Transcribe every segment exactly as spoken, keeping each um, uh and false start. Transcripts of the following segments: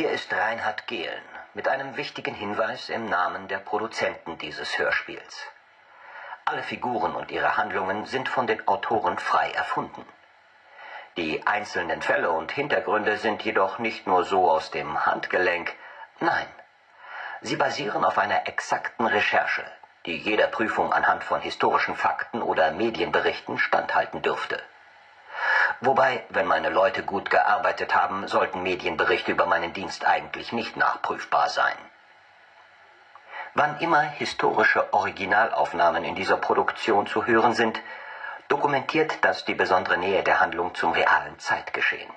Hier ist Reinhard Gehlen mit einem wichtigen Hinweis im Namen der Produzenten dieses Hörspiels. Alle Figuren und ihre Handlungen sind von den Autoren frei erfunden. Die einzelnen Fälle und Hintergründe sind jedoch nicht nur so aus dem Handgelenk, nein. Sie basieren auf einer exakten Recherche, die jeder Prüfung anhand von historischen Fakten oder Medienberichten standhalten dürfte. Wobei, wenn meine Leute gut gearbeitet haben, sollten Medienberichte über meinen Dienst eigentlich nicht nachprüfbar sein. Wann immer historische Originalaufnahmen in dieser Produktion zu hören sind, dokumentiert das die besondere Nähe der Handlung zum realen Zeitgeschehen.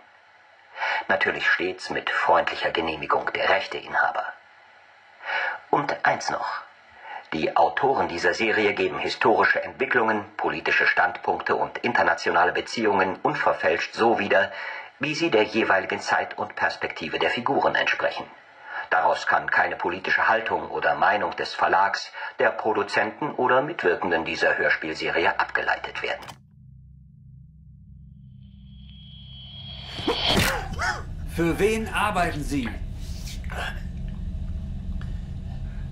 Natürlich stets mit freundlicher Genehmigung der Rechteinhaber. Und eins noch. Die Autoren dieser Serie geben historische Entwicklungen, politische Standpunkte und internationale Beziehungen unverfälscht so wieder, wie sie der jeweiligen Zeit und Perspektive der Figuren entsprechen. Daraus kann keine politische Haltung oder Meinung des Verlags, der Produzenten oder Mitwirkenden dieser Hörspielserie abgeleitet werden. Für wen arbeiten Sie?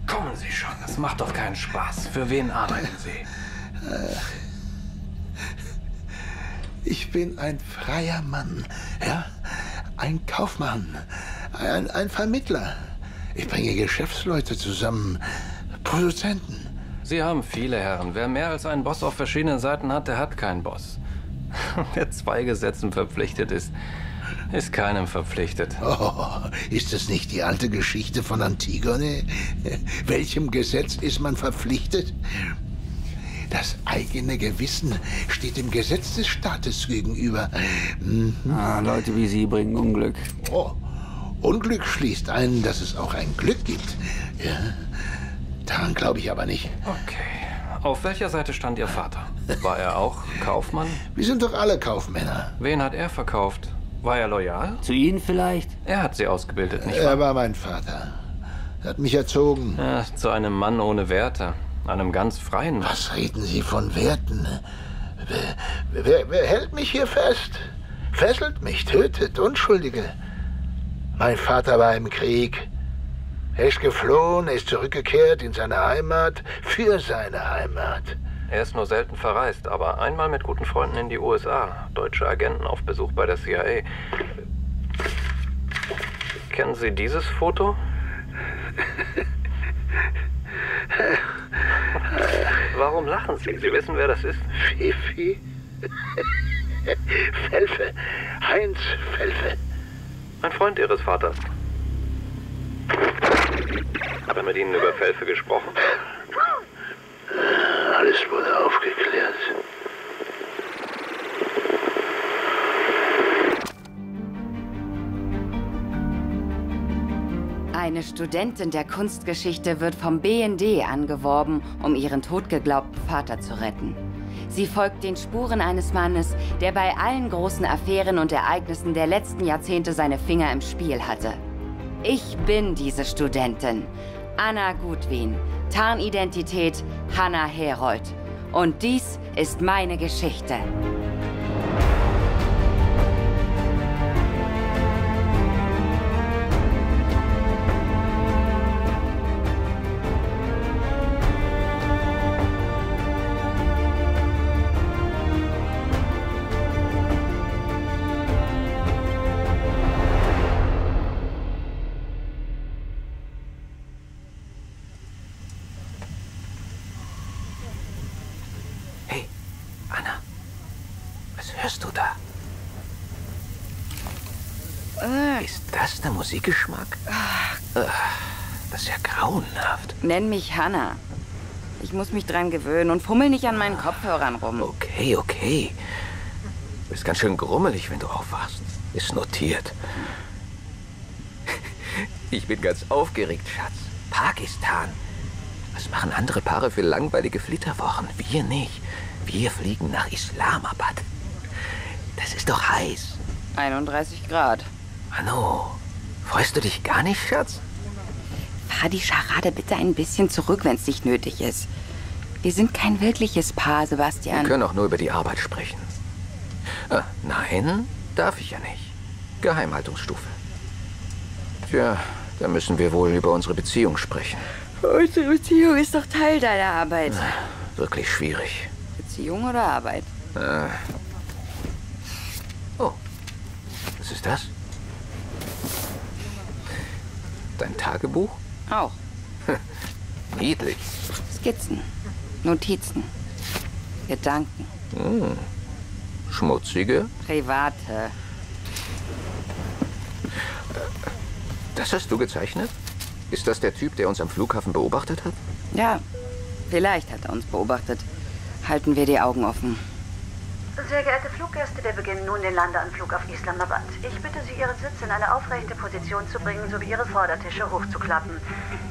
Kommen Sie schon, das macht doch keinen Spaß. Für wen arbeiten Sie? Ich bin ein freier Mann, ja? Ein Kaufmann, ein, ein Vermittler. Ich bringe Geschäftsleute zusammen, Produzenten. Sie haben viele Herren. Wer mehr als einen Boss auf verschiedenen Seiten hat, der hat keinen Boss. Wer zwei Gesetzen verpflichtet ist, ist keinem verpflichtet. Oh, ist das nicht die alte Geschichte von Antigone? Welchem Gesetz ist man verpflichtet? Das eigene Gewissen steht dem Gesetz des Staates gegenüber. Mhm. Ah, Leute wie Sie bringen Unglück. Oh, Unglück schließt ein, dass es auch ein Glück gibt. Ja, daran glaube ich aber nicht. Okay. Auf welcher Seite stand Ihr Vater? War er auch Kaufmann? Wir sind doch alle Kaufmänner. Wen hat er verkauft? War er loyal? Zu Ihnen vielleicht? Er hat Sie ausgebildet, nicht wahr? Er war mein Vater. Er hat mich erzogen. Ja, zu einem Mann ohne Werte. Einem ganz freien Mann. Was reden Sie von Werten? Wer, wer, wer hält mich hier fest? Fesselt mich, tötet Unschuldige. Mein Vater war im Krieg. Er ist geflohen, er ist zurückgekehrt in seine Heimat, für seine Heimat. Er ist nur selten verreist, aber einmal mit guten Freunden in die U S A. Deutsche Agenten auf Besuch bei der C I A. Kennen Sie dieses Foto? Warum lachen Sie? Sie wissen, wer das ist? Fifi. Felfe. Heinz Felfe. Ein Freund Ihres Vaters. Hat er mit Ihnen über Felfe gesprochen? Alles wurde aufgeklärt. Eine Studentin der Kunstgeschichte wird vom B N D angeworben, um ihren totgeglaubten Vater zu retten. Sie folgt den Spuren eines Mannes, der bei allen großen Affären und Ereignissen der letzten Jahrzehnte seine Finger im Spiel hatte. Ich bin diese Studentin. Anna Gudwin, Tarnidentität Hanna Herold. Und dies ist meine Geschichte. Musikgeschmack? Das ist ja grauenhaft. Nenn mich Hanna. Ich muss mich dran gewöhnen und fummel nicht an meinen Kopfhörern rum. Okay, okay. Du bist ganz schön grummelig, wenn du aufwachst. Ist notiert. Ich bin ganz aufgeregt, Schatz. Pakistan. Was machen andere Paare für langweilige Flitterwochen? Wir nicht. Wir fliegen nach Islamabad. Das ist doch heiß. einunddreißig Grad. Manu. Freust du dich gar nicht, Schatz? Fahr die Scharade bitte ein bisschen zurück, wenn es nicht nötig ist. Wir sind kein wirkliches Paar, Sebastian. Wir können auch nur über die Arbeit sprechen. Äh, nein, darf ich ja nicht. Geheimhaltungsstufe. Tja, da müssen wir wohl über unsere Beziehung sprechen. Unsere Beziehung ist doch Teil deiner Arbeit. Na, wirklich schwierig. Beziehung oder Arbeit? Ah. Oh, was ist das? Dein Tagebuch? Auch. Niedlich. Skizzen, Notizen, Gedanken. Hm. Schmutzige? Private. Das hast du gezeichnet? Ist das der Typ, der uns am Flughafen beobachtet hat? Ja, vielleicht hat er uns beobachtet. Halten wir die Augen offen. Sehr geehrte Fluggäste, wir beginnen nun den Landeanflug auf Islamabad. Ich bitte Sie, Ihren Sitz in eine aufrechte Position zu bringen, sowie Ihre Vordertische hochzuklappen.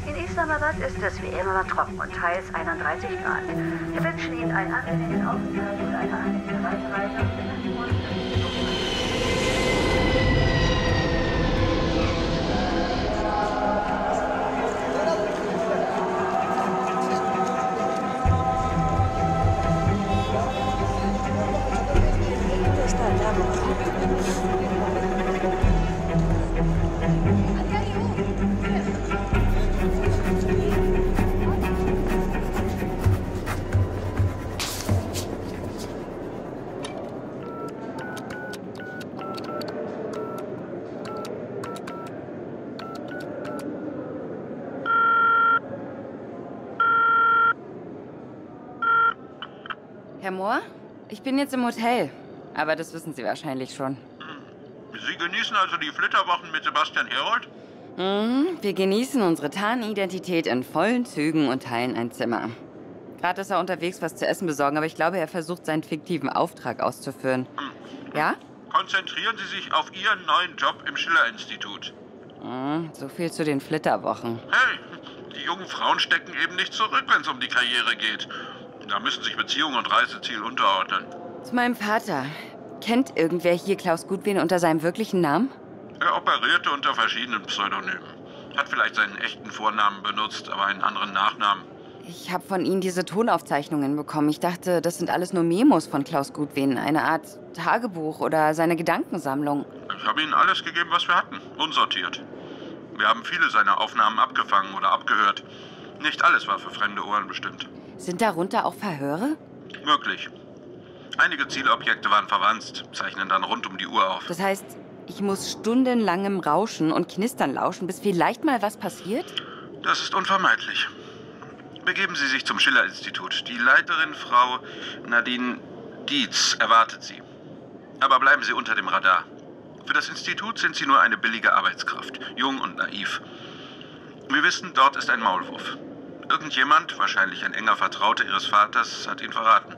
In Islamabad ist es wie immer trocken und teils einunddreißig Grad. Wir wünschen Ihnen einen angenehmen Aufenthalt und eine angenehme Weiterreise. Herr Mohr, ich bin jetzt im Hotel, aber das wissen Sie wahrscheinlich schon. Sie genießen also die Flitterwochen mit Sebastian Herold? Mhm, wir genießen unsere Tarnidentität in vollen Zügen und teilen ein Zimmer. Gerade ist er unterwegs, was zu essen besorgen, aber ich glaube, er versucht, seinen fiktiven Auftrag auszuführen. Mhm. Ja? Konzentrieren Sie sich auf Ihren neuen Job im Schiller-Institut. Mhm, so viel zu den Flitterwochen. Hey, die jungen Frauen stecken eben nicht zurück, wenn es um die Karriere geht. Da müssen sich Beziehung und Reiseziel unterordnen. Zu meinem Vater. Kennt irgendwer hier Klaus Gudwin unter seinem wirklichen Namen? Er operierte unter verschiedenen Pseudonymen. Hat vielleicht seinen echten Vornamen benutzt, aber einen anderen Nachnamen. Ich habe von Ihnen diese Tonaufzeichnungen bekommen. Ich dachte, das sind alles nur Memos von Klaus Gudwin. Eine Art Tagebuch oder seine Gedankensammlung. Ich habe Ihnen alles gegeben, was wir hatten. Unsortiert. Wir haben viele seiner Aufnahmen abgefangen oder abgehört. Nicht alles war für fremde Ohren bestimmt. Sind darunter auch Verhöre? Möglich. Einige Zielobjekte waren verwanzt, zeichnen dann rund um die Uhr auf. Das heißt, ich muss stundenlangem Rauschen und Knistern lauschen, bis vielleicht mal was passiert? Das ist unvermeidlich. Begeben Sie sich zum Schiller-Institut. Die Leiterin, Frau Nadine Dietz, erwartet Sie. Aber bleiben Sie unter dem Radar. Für das Institut sind Sie nur eine billige Arbeitskraft, jung und naiv. Wir wissen, dort ist ein Maulwurf. Irgendjemand, wahrscheinlich ein enger Vertrauter Ihres Vaters, hat ihn verraten.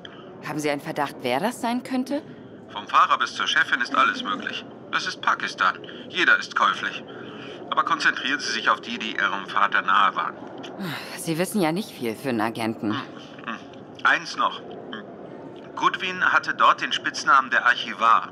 Haben Sie einen Verdacht, wer das sein könnte? Vom Fahrer bis zur Chefin ist alles möglich. Das ist Pakistan. Jeder ist käuflich. Aber konzentrieren Sie sich auf die, die Ihrem Vater nahe waren. Sie wissen ja nicht viel für einen Agenten. Eins noch. Gudwin hatte dort den Spitznamen der Archivar.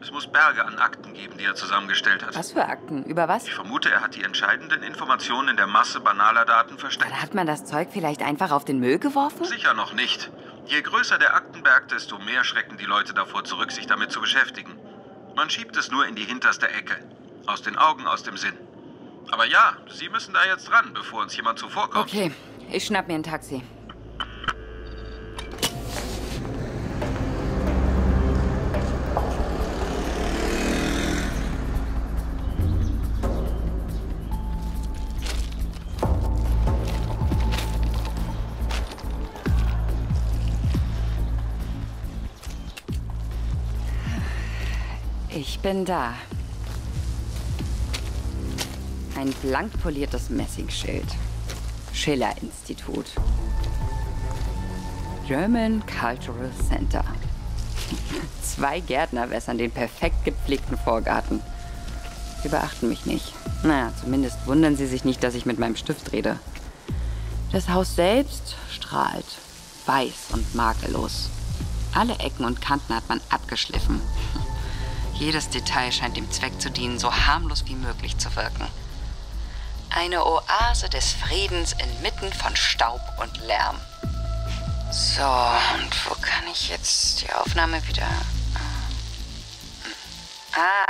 Es muss Berge an Akten geben, die er zusammengestellt hat. Was für Akten? Über was? Ich vermute, er hat die entscheidenden Informationen in der Masse banaler Daten versteckt. Dann hat man das Zeug vielleicht einfach auf den Müll geworfen? Sicher noch nicht. Je größer der Aktenberg, desto mehr schrecken die Leute davor zurück, sich damit zu beschäftigen. Man schiebt es nur in die hinterste Ecke. Aus den Augen, aus dem Sinn. Aber ja, Sie müssen da jetzt ran, bevor uns jemand zuvorkommt. Okay, ich schnapp mir ein Taxi. Ich bin da. Ein blank poliertes Messingschild. Schiller-Institut. German Cultural Center. Zwei Gärtner wässern den perfekt gepflegten Vorgarten. Sie beachten mich nicht. Naja, zumindest wundern sie sich nicht, dass ich mit meinem Stift rede. Das Haus selbst strahlt. Weiß und makellos. Alle Ecken und Kanten hat man abgeschliffen. Jedes Detail scheint dem Zweck zu dienen, so harmlos wie möglich zu wirken. Eine Oase des Friedens inmitten von Staub und Lärm. So, und wo kann ich jetzt die Aufnahme wieder... Ah.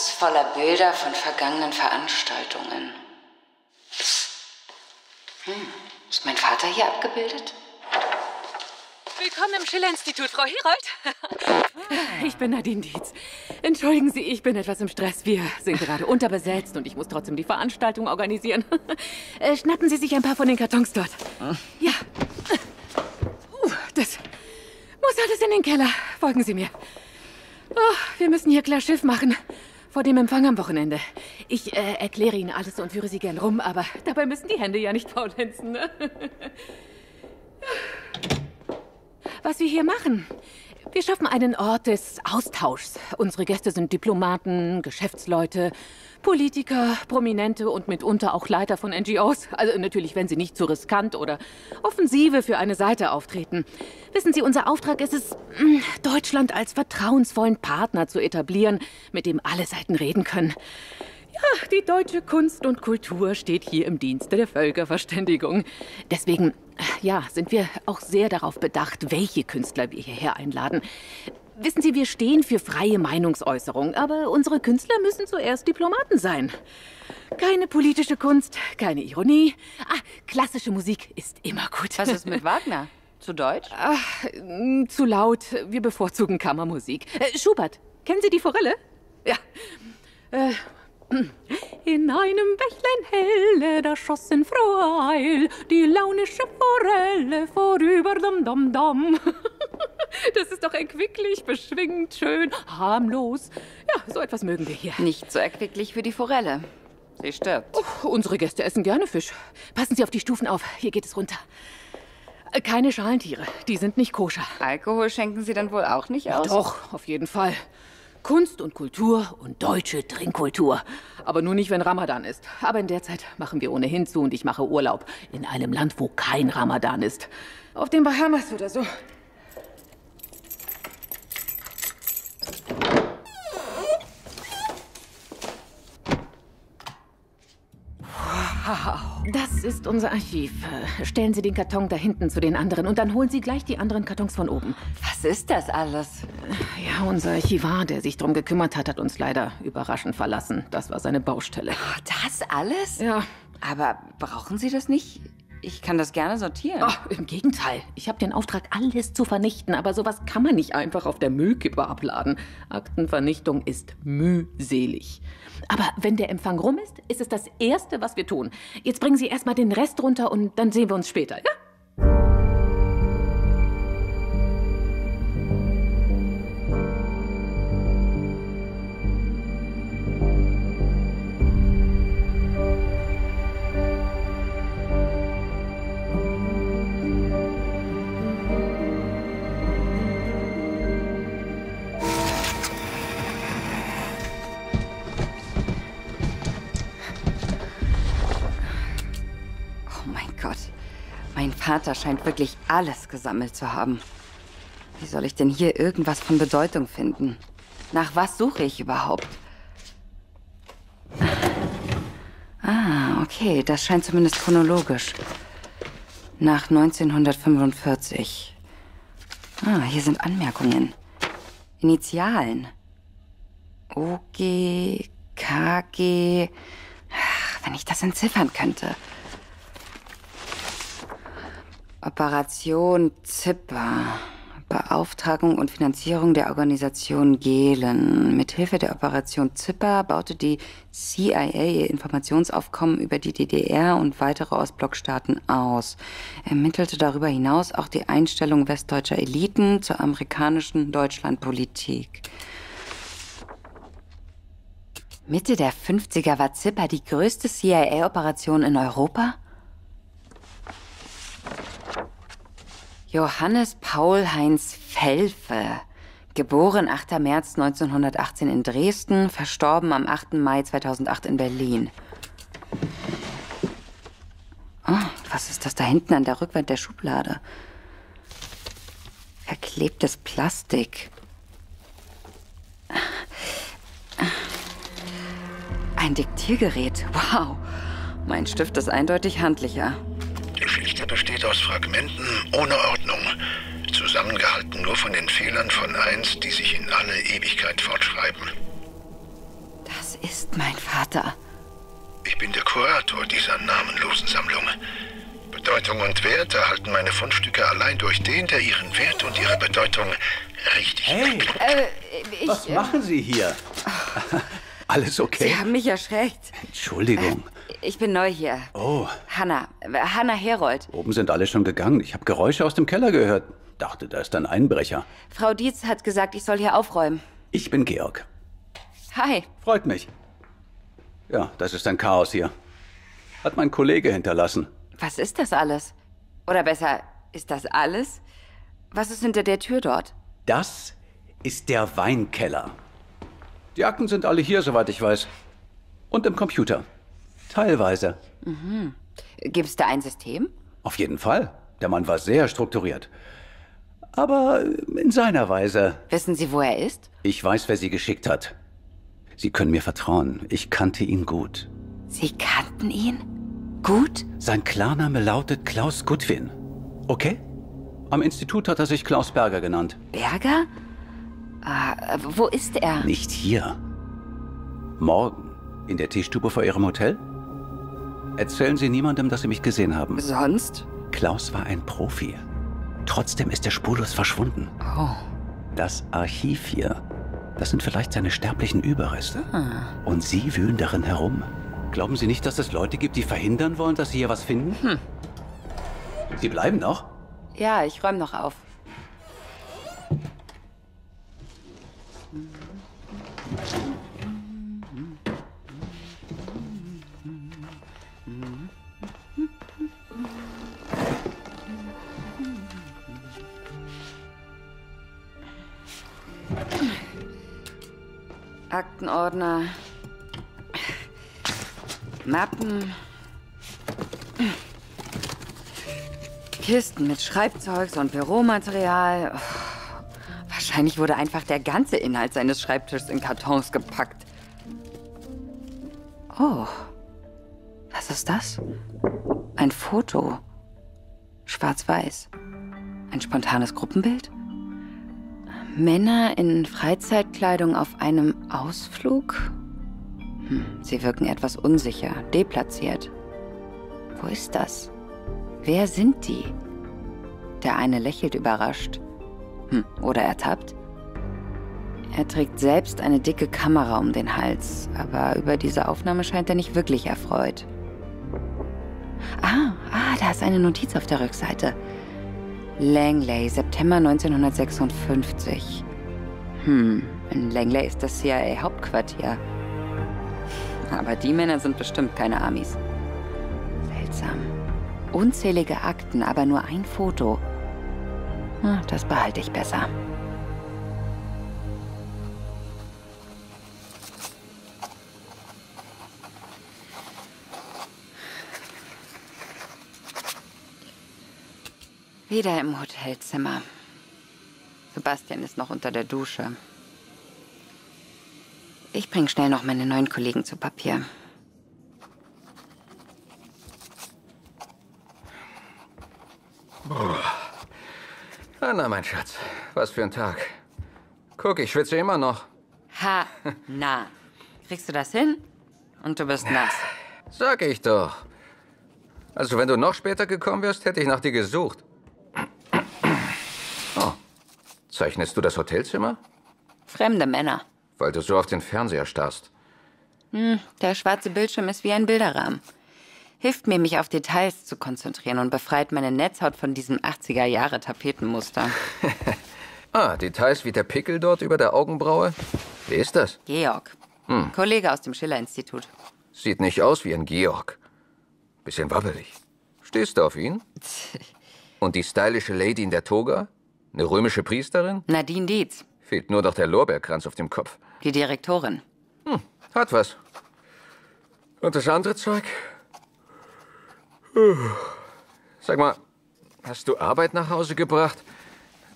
Schatz voller Bilder von vergangenen Veranstaltungen. Hm, ist mein Vater hier abgebildet? Willkommen im Schiller-Institut, Frau Herold. Ich bin Nadine Dietz. Entschuldigen Sie, ich bin etwas im Stress. Wir sind gerade unterbesetzt und ich muss trotzdem die Veranstaltung organisieren. Äh, schnappen Sie sich ein paar von den Kartons dort. Hm? Ja. Uh, das muss alles in den Keller. Folgen Sie mir. Oh, wir müssen hier klar Schiff machen. Vor dem Empfang am Wochenende. Ich äh, erkläre Ihnen alles und führe Sie gern rum, aber dabei müssen die Hände ja nicht faulenzen, ne? Was wir hier machen. Wir schaffen einen Ort des Austauschs. Unsere Gäste sind Diplomaten, Geschäftsleute, Politiker, Prominente und mitunter auch Leiter von N G Os. Also natürlich, wenn sie nicht zu riskant oder offensive für eine Seite auftreten. Wissen Sie, unser Auftrag ist es, Deutschland als vertrauensvollen Partner zu etablieren, mit dem alle Seiten reden können. Ja, die deutsche Kunst und Kultur steht hier im Dienste der Völkerverständigung. Deswegen, ja, sind wir auch sehr darauf bedacht, welche Künstler wir hierher einladen. Wissen Sie, wir stehen für freie Meinungsäußerung, aber unsere Künstler müssen zuerst Diplomaten sein. Keine politische Kunst, keine Ironie. Ah, klassische Musik ist immer gut. Was ist mit Wagner? Zu deutsch? Ach, zu laut. Wir bevorzugen Kammermusik. Schubert, kennen Sie die Forelle? Ja. Äh... In einem Bächlein helle, da schoss in froher Eil die launische Forelle vorüber dam dam dam. Das ist doch erquicklich, beschwingend, schön, harmlos. Ja, so etwas mögen wir hier. Nicht so erquicklich für die Forelle. Sie stirbt. Oh, unsere Gäste essen gerne Fisch. Passen Sie auf die Stufen auf, hier geht es runter. Keine Schalentiere, die sind nicht koscher. Alkohol schenken Sie dann wohl auch nicht aus? Doch, auf jeden Fall. Kunst und Kultur und deutsche Trinkkultur. Aber nur nicht, wenn Ramadan ist. Aber in der Zeit machen wir ohnehin zu und ich mache Urlaub. In einem Land, wo kein Ramadan ist. Auf den Bahamas oder so. Das ist unser Archiv. Stellen Sie den Karton da hinten zu den anderen und dann holen Sie gleich die anderen Kartons von oben. Was ist das alles? Ja, unser Archivar, der sich drum gekümmert hat, hat uns leider überraschend verlassen. Das war seine Baustelle. Oh, das alles? Ja. Aber brauchen Sie das nicht? Ich kann das gerne sortieren. Oh, im Gegenteil. Ich habe den Auftrag, alles zu vernichten, aber sowas kann man nicht einfach auf der Müllkippe abladen. Aktenvernichtung ist mühselig. Aber wenn der Empfang rum ist, ist es das Erste, was wir tun. Jetzt bringen Sie erstmal den Rest runter und dann sehen wir uns später, ja? Mein Vater scheint wirklich alles gesammelt zu haben. Wie soll ich denn hier irgendwas von Bedeutung finden? Nach was suche ich überhaupt? Ah, okay, das scheint zumindest chronologisch. Nach neunzehnhundertfünfundvierzig. Ah, hier sind Anmerkungen. Initialen. O G, K G... Ach, wenn ich das entziffern könnte... Operation Zipper. Beauftragung und Finanzierung der Organisation Gehlen. Mithilfe der Operation Zipper baute die C I A ihr Informationsaufkommen über die D D R und weitere Ostblockstaaten aus. Ermittelte darüber hinaus auch die Einstellung westdeutscher Eliten zur amerikanischen Deutschlandpolitik. Mitte der fünfziger war Zipper die größte C I A-Operation in Europa? Johannes Paul Heinz Felfe, geboren achter März neunzehnhundertachtzehn in Dresden, verstorben am achter Mai zweitausendacht in Berlin. Oh, was ist das da hinten an der Rückwand der Schublade? Verklebtes Plastik. Ein Diktiergerät, wow. Mein Stift ist eindeutig handlicher. Geschichte besteht aus Fragmenten ohne Ordnung, zusammengehalten nur von den Fehlern von eins, die sich in alle Ewigkeit fortschreiben. ist mein Vater? Ich bin der Kurator dieser namenlosen Sammlung. Bedeutung und Wert erhalten meine Fundstücke allein durch den, der ihren Wert und ihre Bedeutung richtig... Hey, äh, ich, was äh, machen Sie hier? Alles okay? Sie haben mich erschreckt. Entschuldigung. Äh, ich bin neu hier. Oh. Hanna. Hanna Herold. Oben sind alle schon gegangen. Ich habe Geräusche aus dem Keller gehört. Dachte, da ist ein Einbrecher. Frau Dietz hat gesagt, ich soll hier aufräumen. Ich bin Georg. Hi. Freut mich. Ja, das ist ein Chaos hier. Hat mein Kollege hinterlassen. Was ist das alles? Oder besser, ist das alles? Was ist hinter der Tür dort? Das ist der Weinkeller. Die Akten sind alle hier, soweit ich weiß. Und im Computer. Teilweise. Mhm. Gibt's da ein System? Auf jeden Fall. Der Mann war sehr strukturiert. Aber in seiner Weise. Wissen Sie, wo er ist? Ich weiß, wer Sie geschickt hat. Sie können mir vertrauen. Ich kannte ihn gut. Sie kannten ihn? Gut? Sein Klarname lautet Klaus Gudwin. Okay? Am Institut hat er sich Klaus Berger genannt. Berger? Uh, wo ist er? Nicht hier. Morgen. In der Teestube vor Ihrem Hotel? Erzählen Sie niemandem, dass Sie mich gesehen haben. Sonst? Klaus war ein Profi. Trotzdem ist er spurlos verschwunden. Oh. Das Archiv hier, das sind vielleicht seine sterblichen Überreste. Hm. Und Sie wühlen darin herum. Glauben Sie nicht, dass es Leute gibt, die verhindern wollen, dass Sie hier was finden? Hm. Sie bleiben noch? Ja, ich räume noch auf. Aktenordner... Mappen, Kisten mit Schreibzeugs und Büromaterial. Oh, wahrscheinlich wurde einfach der ganze Inhalt seines Schreibtisches in Kartons gepackt. Oh, was ist das? Ein Foto. Schwarz-Weiß. Ein spontanes Gruppenbild? Männer in Freizeitkleidung auf einem Ausflug? Sie wirken etwas unsicher, deplatziert. Wo ist das? Wer sind die? Der eine lächelt überrascht. Hm, oder ertappt. Er trägt selbst eine dicke Kamera um den Hals, aber über diese Aufnahme scheint er nicht wirklich erfreut. Ah, ah, da ist eine Notiz auf der Rückseite. Langley, September neunzehnhundertsechsundfünfzig. Hm, in Langley ist das C I A-Hauptquartier. Aber die Männer sind bestimmt keine Amis. Seltsam. Unzählige Akten, aber nur ein Foto. Na, das behalte ich besser. Wieder im Hotelzimmer. Sebastian ist noch unter der Dusche. Ich bringe schnell noch meine neuen Kollegen zu Papier. Oh. Anna, mein Schatz, was für ein Tag. Guck, ich schwitze immer noch. Ha, na. Kriegst du das hin? Und du bist nass. Sag ich doch. Also, wenn du noch später gekommen wärst, hätte ich nach dir gesucht. Oh. Zeichnest du das Hotelzimmer? Fremde Männer. Weil du so auf den Fernseher starrst. Hm, der schwarze Bildschirm ist wie ein Bilderrahmen. Hilft mir, mich auf Details zu konzentrieren und befreit meine Netzhaut von diesem achtziger-Jahre-Tapetenmuster. Ah, Details wie der Pickel dort über der Augenbraue? Wer ist das? Georg. Hm. Kollege aus dem Schiller-Institut. Sieht nicht aus wie ein Georg. Bisschen wabbelig. Stehst du auf ihn? Und die stylische Lady in der Toga? Eine römische Priesterin? Nadine Dietz. Fehlt nur noch der Lorbeerkranz auf dem Kopf. Die Direktorin. Hm, hat was. Und das andere Zeug? Uh, sag mal, hast du Arbeit nach Hause gebracht?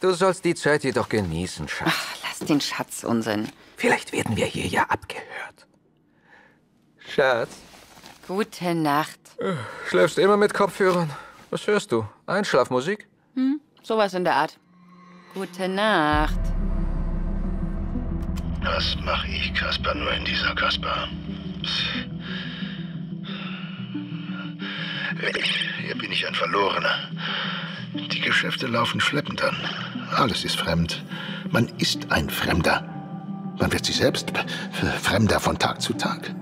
Du sollst die Zeit jedoch genießen, Schatz. Ach, lass den Schatz Unsinn. Vielleicht werden wir hier ja abgehört. Schatz. Gute Nacht. Uh, schläfst immer mit Kopfhörern. Was hörst du? Einschlafmusik? Hm, sowas in der Art. Gute Nacht. Das mache ich, Kasper, nur in dieser Kasper. Hier bin ich ein Verlorener. Die Geschäfte laufen schleppend an. Alles ist fremd. Man ist ein Fremder. Man wird sich selbst fremder von Tag zu Tag.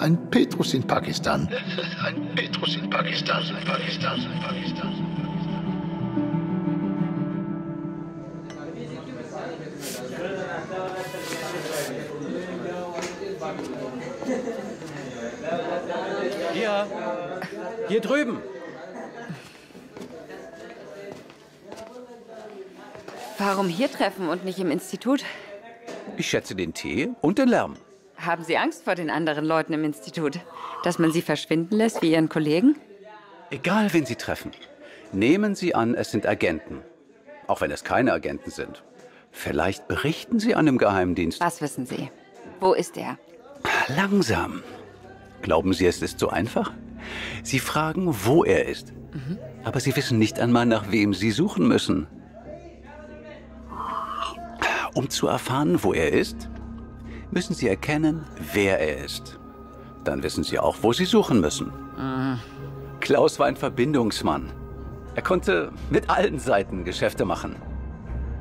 Ein Petrus in Pakistan. Ein Petrus in Pakistan. Ein Pakistan. Ein Pakistan. Hier. Hier drüben. Warum hier treffen und nicht im Institut? Ich schätze den Tee und den Lärm. Haben Sie Angst vor den anderen Leuten im Institut? Dass man sie verschwinden lässt wie Ihren Kollegen? Egal, wen Sie treffen. Nehmen Sie an, es sind Agenten. Auch wenn es keine Agenten sind. Vielleicht berichten Sie einem Geheimdienst. Was wissen Sie? Wo ist er? Langsam. Glauben Sie, es ist so einfach? Sie fragen, wo er ist. Mhm. Aber Sie wissen nicht einmal, nach wem Sie suchen müssen. Um zu erfahren, wo er ist, müssen Sie erkennen, wer er ist. Dann wissen Sie auch, wo Sie suchen müssen. Mhm. Klaus war ein Verbindungsmann. Er konnte mit allen Seiten Geschäfte machen.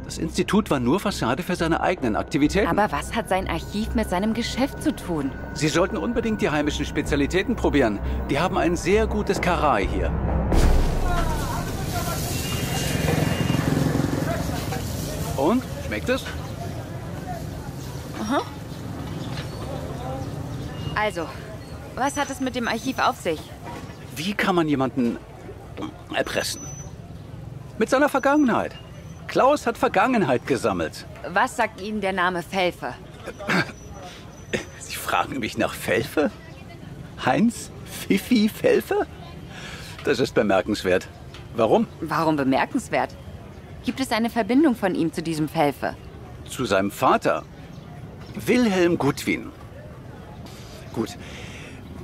Das Institut war nur Fassade für seine eigenen Aktivitäten. Aber was hat sein Archiv mit seinem Geschäft zu tun? Sie sollten unbedingt die heimischen Spezialitäten probieren. Die haben ein sehr gutes Karai hier. Und? Schmeckt es? Aha. Also, was hat es mit dem Archiv auf sich? Wie kann man jemanden erpressen? Mit seiner Vergangenheit. Klaus hat Vergangenheit gesammelt. Was sagt Ihnen der Name Felfe? Sie fragen mich nach Felfe? Heinz Fifi Felfe? Das ist bemerkenswert. Warum? Warum bemerkenswert? Gibt es eine Verbindung von ihm zu diesem Felfe? Zu seinem Vater? Wilhelm Gudwin. Gut.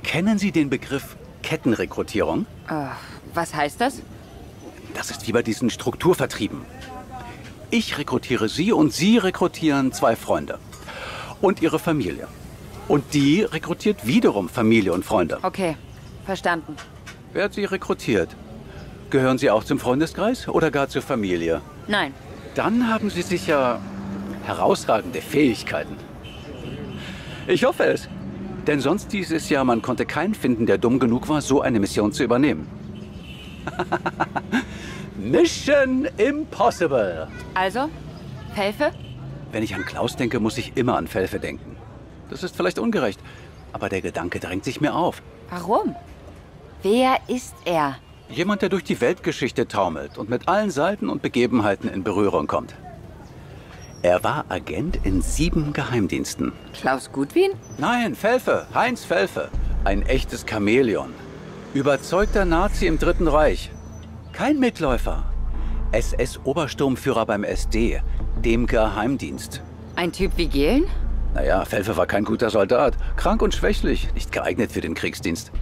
Kennen Sie den Begriff Kettenrekrutierung? Äh, was heißt das? Das ist wie bei diesen Strukturvertrieben. Ich rekrutiere Sie und Sie rekrutieren zwei Freunde und ihre Familie. Und die rekrutiert wiederum Familie und Freunde. Okay, verstanden. Wer hat Sie rekrutiert? Gehören Sie auch zum Freundeskreis oder gar zur Familie? Nein. Dann haben Sie sicher herausragende Fähigkeiten. Ich hoffe es. Denn sonst hieß es ja, man konnte keinen finden, der dumm genug war, so eine Mission zu übernehmen. Mission Impossible. Also, Felfe? Wenn ich an Klaus denke, muss ich immer an Felfe denken. Das ist vielleicht ungerecht, aber der Gedanke drängt sich mir auf. Warum? Wer ist er? Jemand, der durch die Weltgeschichte taumelt und mit allen Seiten und Begebenheiten in Berührung kommt. Er war Agent in sieben Geheimdiensten. Klaus Gudwin? Nein, Felfe, Heinz Felfe. Ein echtes Chamäleon. Überzeugter Nazi im Dritten Reich. Kein Mitläufer. S S-Obersturmführer beim S D, dem Geheimdienst. Ein Typ wie Gehlen? Naja, Felfe war kein guter Soldat. Krank und schwächlich. Nicht geeignet für den Kriegsdienst.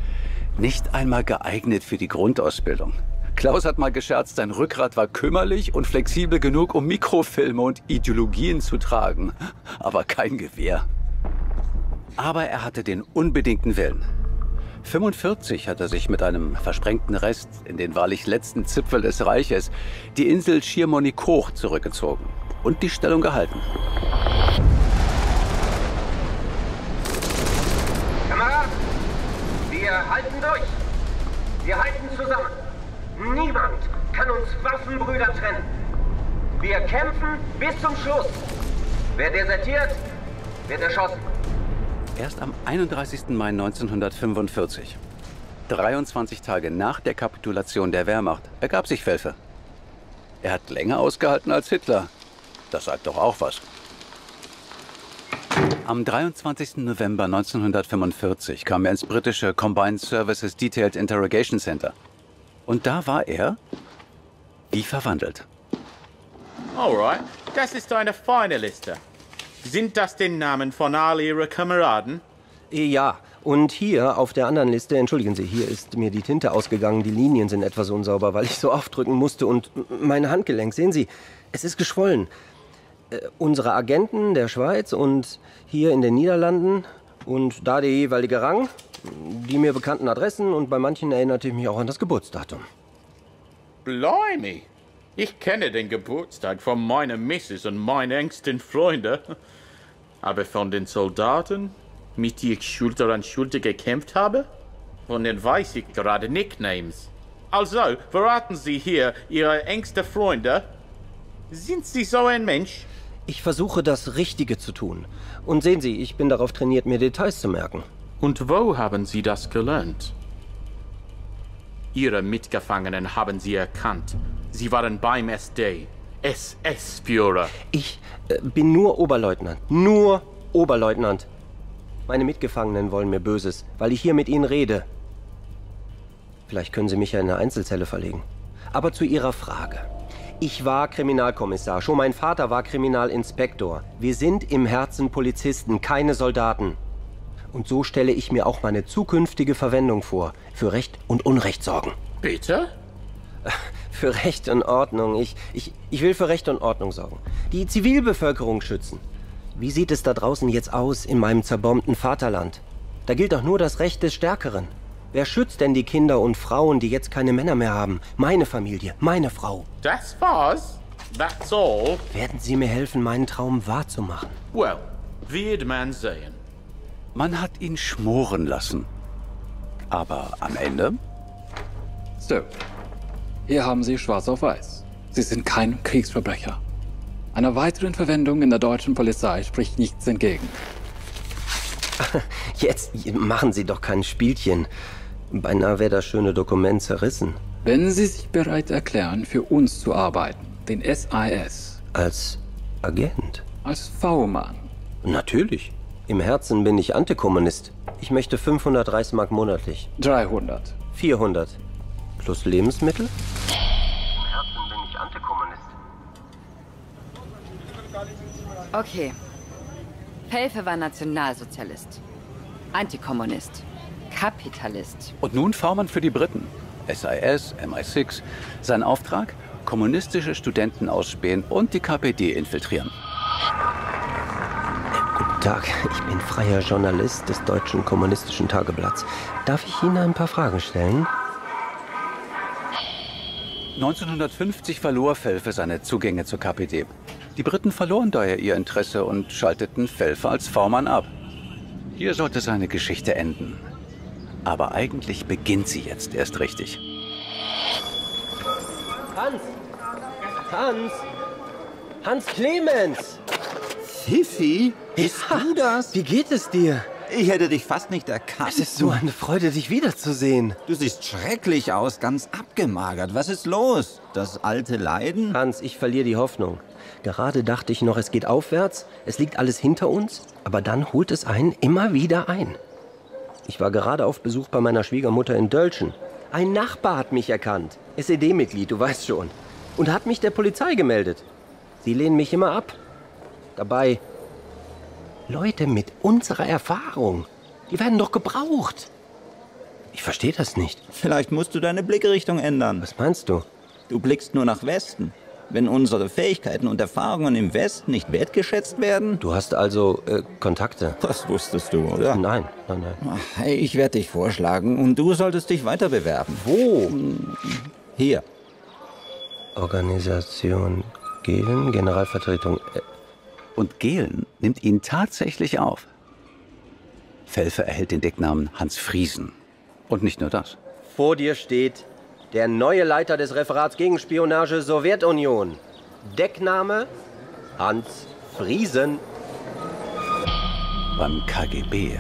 Nicht einmal geeignet für die Grundausbildung. Klaus hat mal gescherzt, sein Rückgrat war kümmerlich und flexibel genug, um Mikrofilme und Ideologien zu tragen. Aber kein Gewehr. Aber er hatte den unbedingten Willen. fünfundvierzig hat er sich mit einem versprengten Rest in den wahrlich letzten Zipfel des Reiches, die Insel Schirmonikoch, zurückgezogen und die Stellung gehalten. Kamera! Wir halten durch. Wir halten zusammen. Niemand kann uns Waffenbrüder trennen. Wir kämpfen bis zum Schluss. Wer desertiert, wird erschossen. Erst am einunddreißigsten Mai neunzehnhundertfünfundvierzig, dreiundzwanzig Tage nach der Kapitulation der Wehrmacht, ergab sich Felfe. Er hat länger ausgehalten als Hitler. Das sagt doch auch was. Am dreiundzwanzigsten November neunzehnhundertfünfundvierzig kam er ins britische Combined Services Detailed Interrogation Center. Und da war er wie verwandelt. Alright, das ist eine feine Liste. Sind das den Namen von all Ihrer Kameraden? Ja, und hier auf der anderen Liste, entschuldigen Sie, hier ist mir die Tinte ausgegangen, die Linien sind etwas unsauber, weil ich so aufdrücken musste und mein Handgelenk, sehen Sie, es ist geschwollen. unsere Agenten der Schweiz und hier in den Niederlanden und da der jeweilige Rang, die mir bekannten Adressen und bei manchen erinnerte ich mich auch an das Geburtsdatum. Blimey! Ich kenne den Geburtstag von meiner Missus und meinen engsten Freunden. Aber von den Soldaten, mit denen ich Schulter an Schulter gekämpft habe, von denen weiß ich gerade Nicknames. Also, verraten Sie hier Ihre engsten Freunde? Sind Sie so ein Mensch? Ich versuche, das Richtige zu tun. Und sehen Sie, ich bin darauf trainiert, mir Details zu merken. Und wo haben Sie das gelernt? Ihre Mitgefangenen haben Sie erkannt. Sie waren beim S D, S S-Führer. Ich äh, bin nur Oberleutnant. Nur Oberleutnant. Meine Mitgefangenen wollen mir Böses, weil ich hier mit ihnen rede. Vielleicht können Sie mich ja in eine Einzelzelle verlegen. Aber zu Ihrer Frage. Ich war Kriminalkommissar. Schon mein Vater war Kriminalinspektor. Wir sind im Herzen Polizisten, keine Soldaten. Und so stelle ich mir auch meine zukünftige Verwendung vor. Für Recht und Unrecht sorgen. Bitte? Für Recht und Ordnung. Ich, ich, ich will für Recht und Ordnung sorgen. Die Zivilbevölkerung schützen. Wie sieht es da draußen jetzt aus in meinem zerbombten Vaterland? Da gilt doch nur das Recht des Stärkeren. Wer schützt denn die Kinder und Frauen, die jetzt keine Männer mehr haben? Meine Familie, meine Frau. Das war's. That's all. Werden Sie mir helfen, meinen Traum wahrzumachen? Well, wird man sehen. Man hat ihn schmoren lassen. Aber am Ende? So. Hier haben Sie schwarz auf weiß. Sie sind kein Kriegsverbrecher. Einer weiteren Verwendung in der deutschen Polizei spricht nichts entgegen. Jetzt machen Sie doch kein Spielchen. Beinahe wäre das schöne Dokument zerrissen. Wenn Sie sich bereit erklären, für uns zu arbeiten, den S I S. Als Agent? Als V-Mann. Natürlich. Im Herzen bin ich Antikommunist. Ich möchte fünfhundert Reichsmark monatlich. dreihundert. vierhundert. Plus Lebensmittel? Im Herzen bin ich Antikommunist. Okay. Felfe war Nationalsozialist. Antikommunist. Kapitalist. Und nun V-Mann für die Briten. S I S, M I sechs. Sein Auftrag? Kommunistische Studenten ausspähen und die K P D infiltrieren. Guten Tag, ich bin freier Journalist des Deutschen Kommunistischen Tageblatts. Darf ich Ihnen ein paar Fragen stellen? neunzehnhundertfünfzig verlor Felfe seine Zugänge zur K P D. Die Briten verloren daher ihr Interesse und schalteten Felfe als V-Mann ab. Hier sollte seine Geschichte enden. Aber eigentlich beginnt sie jetzt erst richtig. Hans! Hans! Hans Clemens! Fifi? Bist du das? Wie geht es dir? Ich hätte dich fast nicht erkannt. Es ist so eine Freude, dich wiederzusehen. Du siehst schrecklich aus, ganz abgemagert. Was ist los? Das alte Leiden? Hans, ich verliere die Hoffnung. Gerade dachte ich noch, es geht aufwärts, es liegt alles hinter uns, aber dann holt es einen immer wieder ein. Ich war gerade auf Besuch bei meiner Schwiegermutter in Dölzschen. Ein Nachbar hat mich erkannt, S E D-Mitglied, du weißt schon, und hat mich der Polizei gemeldet. Sie lehnen mich immer ab. Dabei... Leute mit unserer Erfahrung. Die werden doch gebraucht. Ich verstehe das nicht. Vielleicht musst du deine Blickrichtung ändern. Was meinst du? Du blickst nur nach Westen. Wenn unsere Fähigkeiten und Erfahrungen im Westen nicht wertgeschätzt werden... Du hast also äh, Kontakte. Das wusstest du, oder? Nein, nein, nein. Ach, ich werde dich vorschlagen und du solltest dich weiter bewerben. Wo? Hier. Organisation Gehlen, Generalvertretung... Und Gehlen nimmt ihn tatsächlich auf. Felfe erhält den Decknamen Hans Friesen. Und nicht nur das. Vor dir steht der neue Leiter des Referats Gegenspionage Sowjetunion. Deckname Hans Friesen. Beim K G B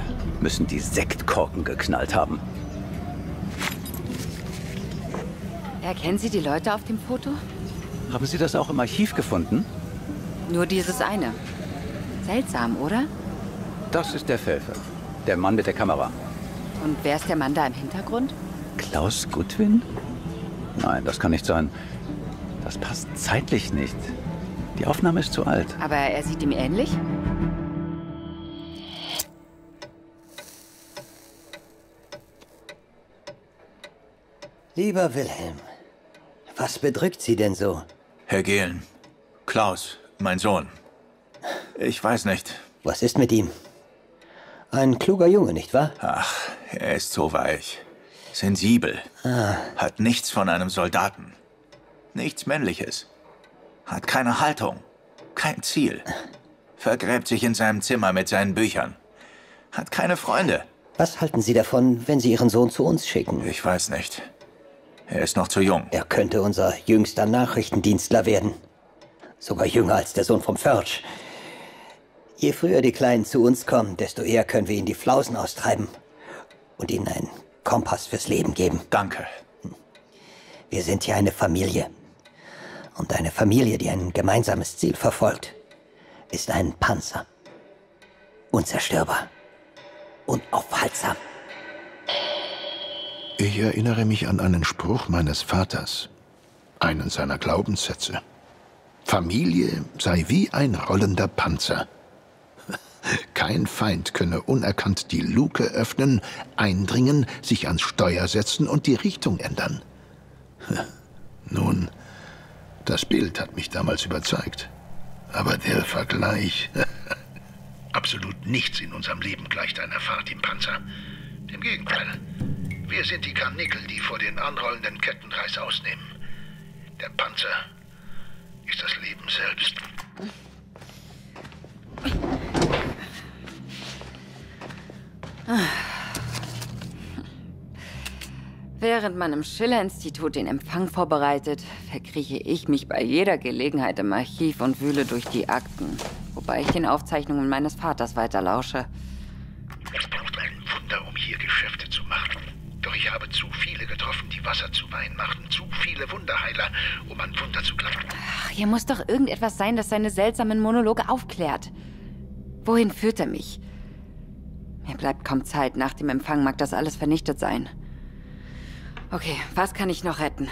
müssen die Sektkorken geknallt haben. Erkennen Sie die Leute auf dem Foto? Haben Sie das auch im Archiv gefunden? Nur dieses eine. Seltsam, oder? Das ist der Felfe. Der Mann mit der Kamera. Und wer ist der Mann da im Hintergrund? Klaus Gudwin? Nein, das kann nicht sein. Das passt zeitlich nicht. Die Aufnahme ist zu alt. Aber er sieht ihm ähnlich? Lieber Wilhelm, was bedrückt Sie denn so? Herr Gehlen, Klaus... Mein Sohn, Ich weiß nicht. Was ist mit ihm? Ein kluger Junge, nicht wahr? Ach, er ist so weich. Sensibel. Ah. Hat nichts von einem Soldaten. Nichts Männliches. Hat keine Haltung. Kein Ziel. Vergräbt sich in seinem Zimmer mit seinen Büchern. Hat keine Freunde. Was halten Sie davon, wenn Sie Ihren Sohn zu uns schicken? Ich weiß nicht. Er ist noch zu jung. Er könnte unser jüngster Nachrichtendienstler werden. Sogar jünger als der Sohn vom Förtsch. Je früher die Kleinen zu uns kommen, desto eher können wir ihnen die Flausen austreiben und ihnen einen Kompass fürs Leben geben. Danke. Wir sind hier eine Familie. Und eine Familie, die ein gemeinsames Ziel verfolgt, ist ein Panzer. Unzerstörbar. Unaufhaltsam. Ich erinnere mich an einen Spruch meines Vaters, einen seiner Glaubenssätze. Familie sei wie ein rollender Panzer. Kein Feind könne unerkannt die Luke öffnen, eindringen, sich ans Steuer setzen und die Richtung ändern. Nun, das Bild hat mich damals überzeugt. Aber der Vergleich... Absolut nichts in unserem Leben gleicht einer Fahrt im Panzer. Im Gegenteil. Wir sind die Karnickel, die vor den anrollenden Kettenreiß ausnehmen. Der Panzer ist das Leben selbst. Während man im Schiller-Institut den Empfang vorbereitet, verkrieche ich mich bei jeder Gelegenheit im Archiv und wühle durch die Akten, wobei ich den Aufzeichnungen meines Vaters weiterlausche. Es braucht ein Wunder, um hier Geschäfte zu machen. Doch ich habe zu viele getroffen, die Wasser zu Wein machten, zu viele Wunderheiler, um an Wunder zu glauben. Ach, hier muss doch irgendetwas sein, das seine seltsamen Monologe aufklärt. Wohin führt er mich? Mir bleibt kaum Zeit. Nach dem Empfang mag das alles vernichtet sein. Okay, was kann ich noch retten?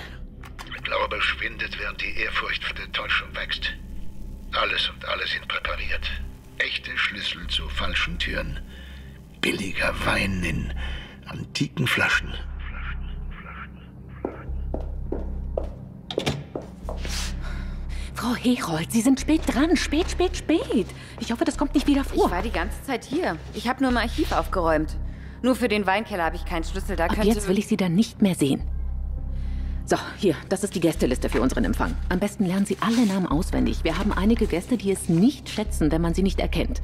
Glaube schwindet, während die Ehrfurcht vor der Täuschung wächst. Alles und alle sind präpariert. Echte Schlüssel zu falschen Türen. Billiger Wein in antiken Flaschen. Frau Herold, Sie sind spät dran. Spät, spät, spät. Ich hoffe, das kommt nicht wieder vor. Ich war die ganze Zeit hier. Ich habe nur im Archiv aufgeräumt. Nur für den Weinkeller habe ich keinen Schlüssel. Da könnte... Jetzt will ich Sie dann nicht mehr sehen. So, hier, das ist die Gästeliste für unseren Empfang. Am besten lernen Sie alle Namen auswendig. Wir haben einige Gäste, die es nicht schätzen, wenn man sie nicht erkennt.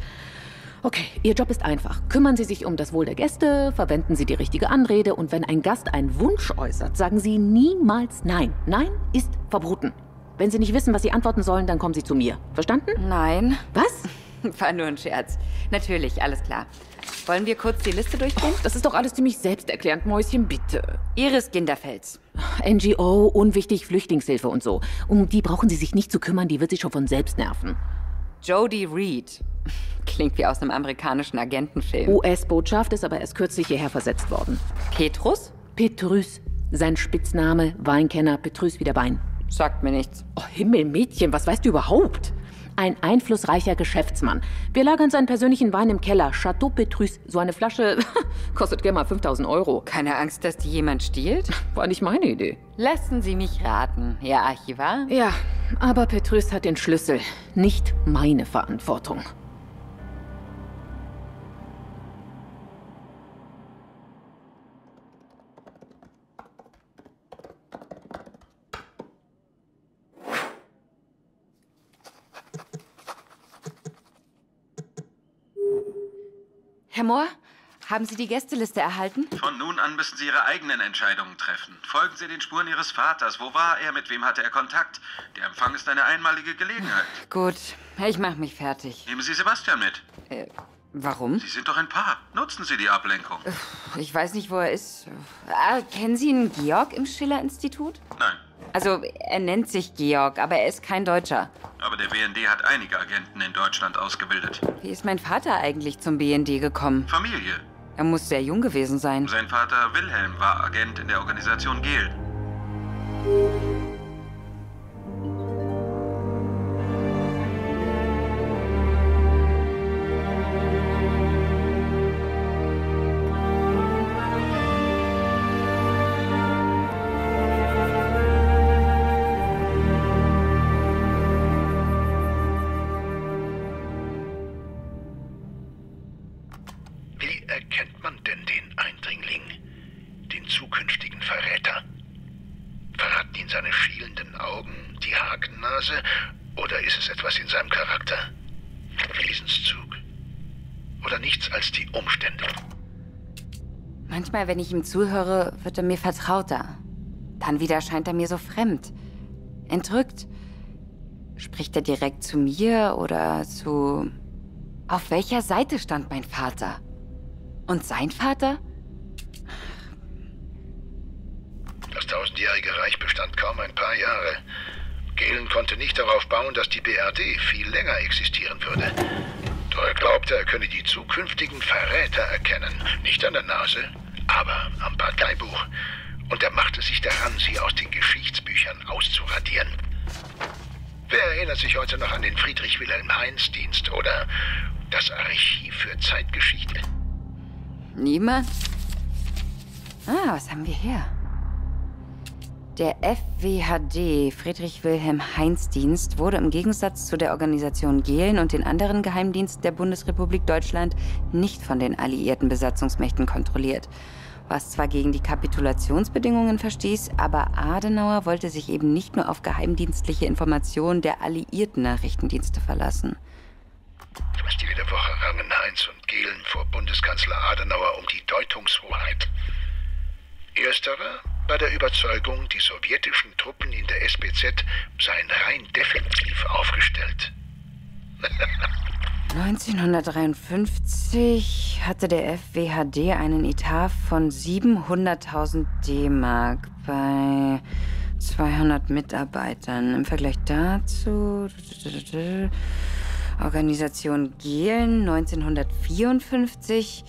Okay, Ihr Job ist einfach. Kümmern Sie sich um das Wohl der Gäste, verwenden Sie die richtige Anrede und wenn ein Gast einen Wunsch äußert, sagen Sie niemals Nein. Nein ist verboten. Wenn Sie nicht wissen, was Sie antworten sollen, dann kommen Sie zu mir. Verstanden? Nein. Was? War nur ein Scherz. Natürlich, alles klar. Wollen wir kurz die Liste durchgehen? Oh, das ist doch alles ziemlich selbsterklärend, Mäuschen, bitte. Iris Ginderfels. N G O, unwichtig, Flüchtlingshilfe und so. Um die brauchen Sie sich nicht zu kümmern, die wird sich schon von selbst nerven. Jodie Reed. Klingt wie aus einem amerikanischen Agentenfilm. U S-Botschaft, ist aber erst kürzlich hierher versetzt worden. Petrus? Petrus. Sein Spitzname, Weinkenner, Petrus wie der Wein. Sagt mir nichts. Oh, Himmel, Mädchen, was weißt du überhaupt? Ein einflussreicher Geschäftsmann. Wir lagern seinen persönlichen Wein im Keller. Chateau Petrus, so eine Flasche kostet gerne mal fünftausend Euro. Keine Angst, dass die jemand stiehlt? War nicht meine Idee. Lassen Sie mich raten, Herr Archivar. Ja, aber Petrus hat den Schlüssel. Nicht meine Verantwortung. Herr Mohr, haben Sie die Gästeliste erhalten? Von nun an müssen Sie Ihre eigenen Entscheidungen treffen. Folgen Sie den Spuren Ihres Vaters. Wo war er? Mit wem hatte er Kontakt? Der Empfang ist eine einmalige Gelegenheit. Gut, ich mache mich fertig. Nehmen Sie Sebastian mit. Äh, warum? Sie sind doch ein Paar. Nutzen Sie die Ablenkung. Ich weiß nicht, wo er ist. Ah, kennen Sie einen Georg im Schiller-Institut? Nein. Also, er nennt sich Georg, aber er ist kein Deutscher. Aber der B N D hat einige Agenten in Deutschland ausgebildet. Wie ist mein Vater eigentlich zum B N D gekommen? Familie. Er muss sehr jung gewesen sein. Sein Vater Wilhelm war Agent in der Organisation Gehlen. ihn seine schielenden Augen, die Hakennase oder ist es etwas in seinem Charakter? Wesenszug? Oder nichts als die Umstände? Manchmal, wenn ich ihm zuhöre, wird er mir vertrauter. Dann wieder scheint er mir so fremd, entrückt. Spricht er direkt zu mir oder zu... Auf welcher Seite stand mein Vater? Und sein Vater? Das tausendjährige Reich bestand kaum ein paar Jahre. Gehlen konnte nicht darauf bauen, dass die B R D viel länger existieren würde. Doch er glaubte, er könne die zukünftigen Verräter erkennen. Nicht an der Nase, aber am Parteibuch. Und er machte sich daran, sie aus den Geschichtsbüchern auszuradieren. Wer erinnert sich heute noch an den Friedrich-Wilhelm-Heinz-Dienst oder das Archiv für Zeitgeschichte? Niemand? Ah, was haben wir hier? Der F W H D, Friedrich-Wilhelm-Heinz-Dienst, wurde im Gegensatz zu der Organisation Gehlen und den anderen Geheimdiensten der Bundesrepublik Deutschland nicht von den alliierten Besatzungsmächten kontrolliert. Was zwar gegen die Kapitulationsbedingungen verstieß, aber Adenauer wollte sich eben nicht nur auf geheimdienstliche Informationen der alliierten Nachrichtendienste verlassen. Fast jede Woche rangen Heinz und Gehlen vor Bundeskanzler Adenauer um die Deutungshoheit. Ersterer bei der Überzeugung, die sowjetischen Truppen in der S B Z seien rein defensiv aufgestellt. neunzehnhundertdreiundfünfzig hatte der F W H D einen Etat von siebenhunderttausend D-Mark bei zweihundert Mitarbeitern. Im Vergleich dazu... Organisation Gehlen neunzehnhundertvierundfünfzig...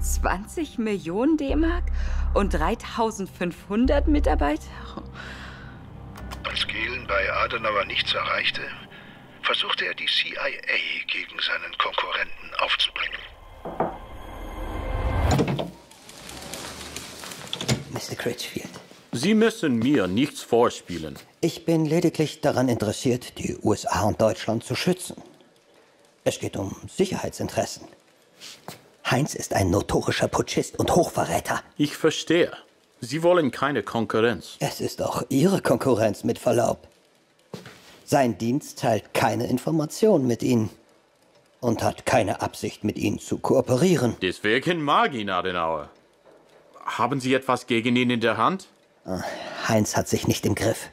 zwanzig Millionen D-Mark und dreitausendfünfhundert Mitarbeiter? Als Gehlen bei Adenauer nichts erreichte, versuchte er die C I A gegen seinen Konkurrenten aufzubringen. Mister Critchfield. Sie müssen mir nichts vorspielen. Ich bin lediglich daran interessiert, die U S A und Deutschland zu schützen. Es geht um Sicherheitsinteressen. Heinz ist ein notorischer Putschist und Hochverräter. Ich verstehe. Sie wollen keine Konkurrenz. Es ist auch Ihre Konkurrenz, mit Verlaub. Sein Dienst teilt keine Informationen mit Ihnen und hat keine Absicht, mit Ihnen zu kooperieren. Deswegen mag ihn Adenauer. Haben Sie etwas gegen ihn in der Hand? Heinz hat sich nicht im Griff.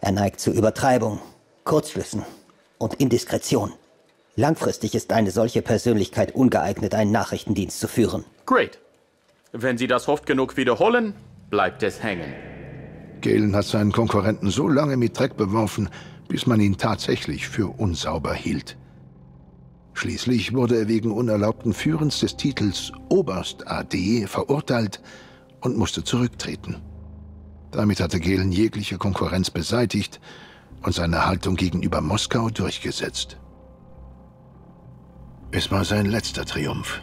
Er neigt zu Übertreibung, Kurzschlüssen und Indiskretion. Langfristig ist eine solche Persönlichkeit ungeeignet, einen Nachrichtendienst zu führen. Great. Wenn Sie das oft genug wiederholen, bleibt es hängen. Gehlen hat seinen Konkurrenten so lange mit Dreck beworfen, bis man ihn tatsächlich für unsauber hielt. Schließlich wurde er wegen unerlaubten Führens des Titels Oberst A D verurteilt und musste zurücktreten. Damit hatte Gehlen jegliche Konkurrenz beseitigt und seine Haltung gegenüber Moskau durchgesetzt. Es war sein letzter Triumph.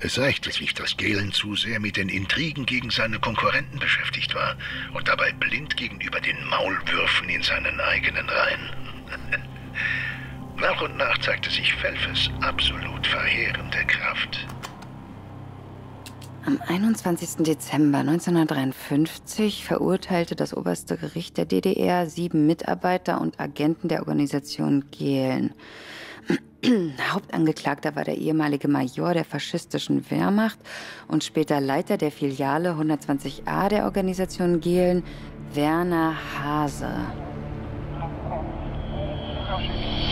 Es reichte sich, dass Gehlen zu sehr mit den Intrigen gegen seine Konkurrenten beschäftigt war und dabei blind gegenüber den Maulwürfen in seinen eigenen Reihen. Nach und nach zeigte sich Felfes absolut verheerende Kraft. Am einundzwanzigsten Dezember neunzehnhundertdreiundfünfzig verurteilte das oberste Gericht der D D R sieben Mitarbeiter und Agenten der Organisation Gehlen. Hauptangeklagter war der ehemalige Major der faschistischen Wehrmacht und später Leiter der Filiale hundertzwanzig a der Organisation Gehlen, Werner Hase.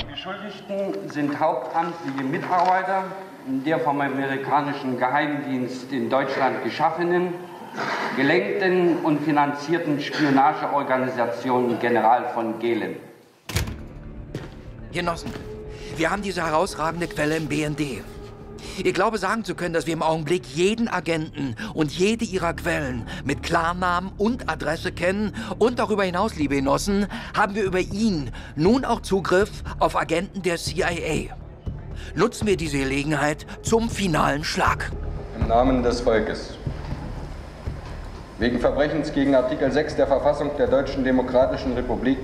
Die Beschuldigten sind hauptamtliche Mitarbeiter der vom amerikanischen Geheimdienst in Deutschland geschaffenen, gelenkten und finanzierten Spionageorganisation General von Gehlen. Genossen, wir haben diese herausragende Quelle im B N D. Ich glaube, sagen zu können, dass wir im Augenblick jeden Agenten und jede ihrer Quellen mit Klarnamen und Adresse kennen. Und darüber hinaus, liebe Genossen, haben wir über ihn nun auch Zugriff auf Agenten der C I A. Nutzen wir diese Gelegenheit zum finalen Schlag. Im Namen des Volkes. Wegen Verbrechens gegen Artikel sechs der Verfassung der Deutschen Demokratischen Republik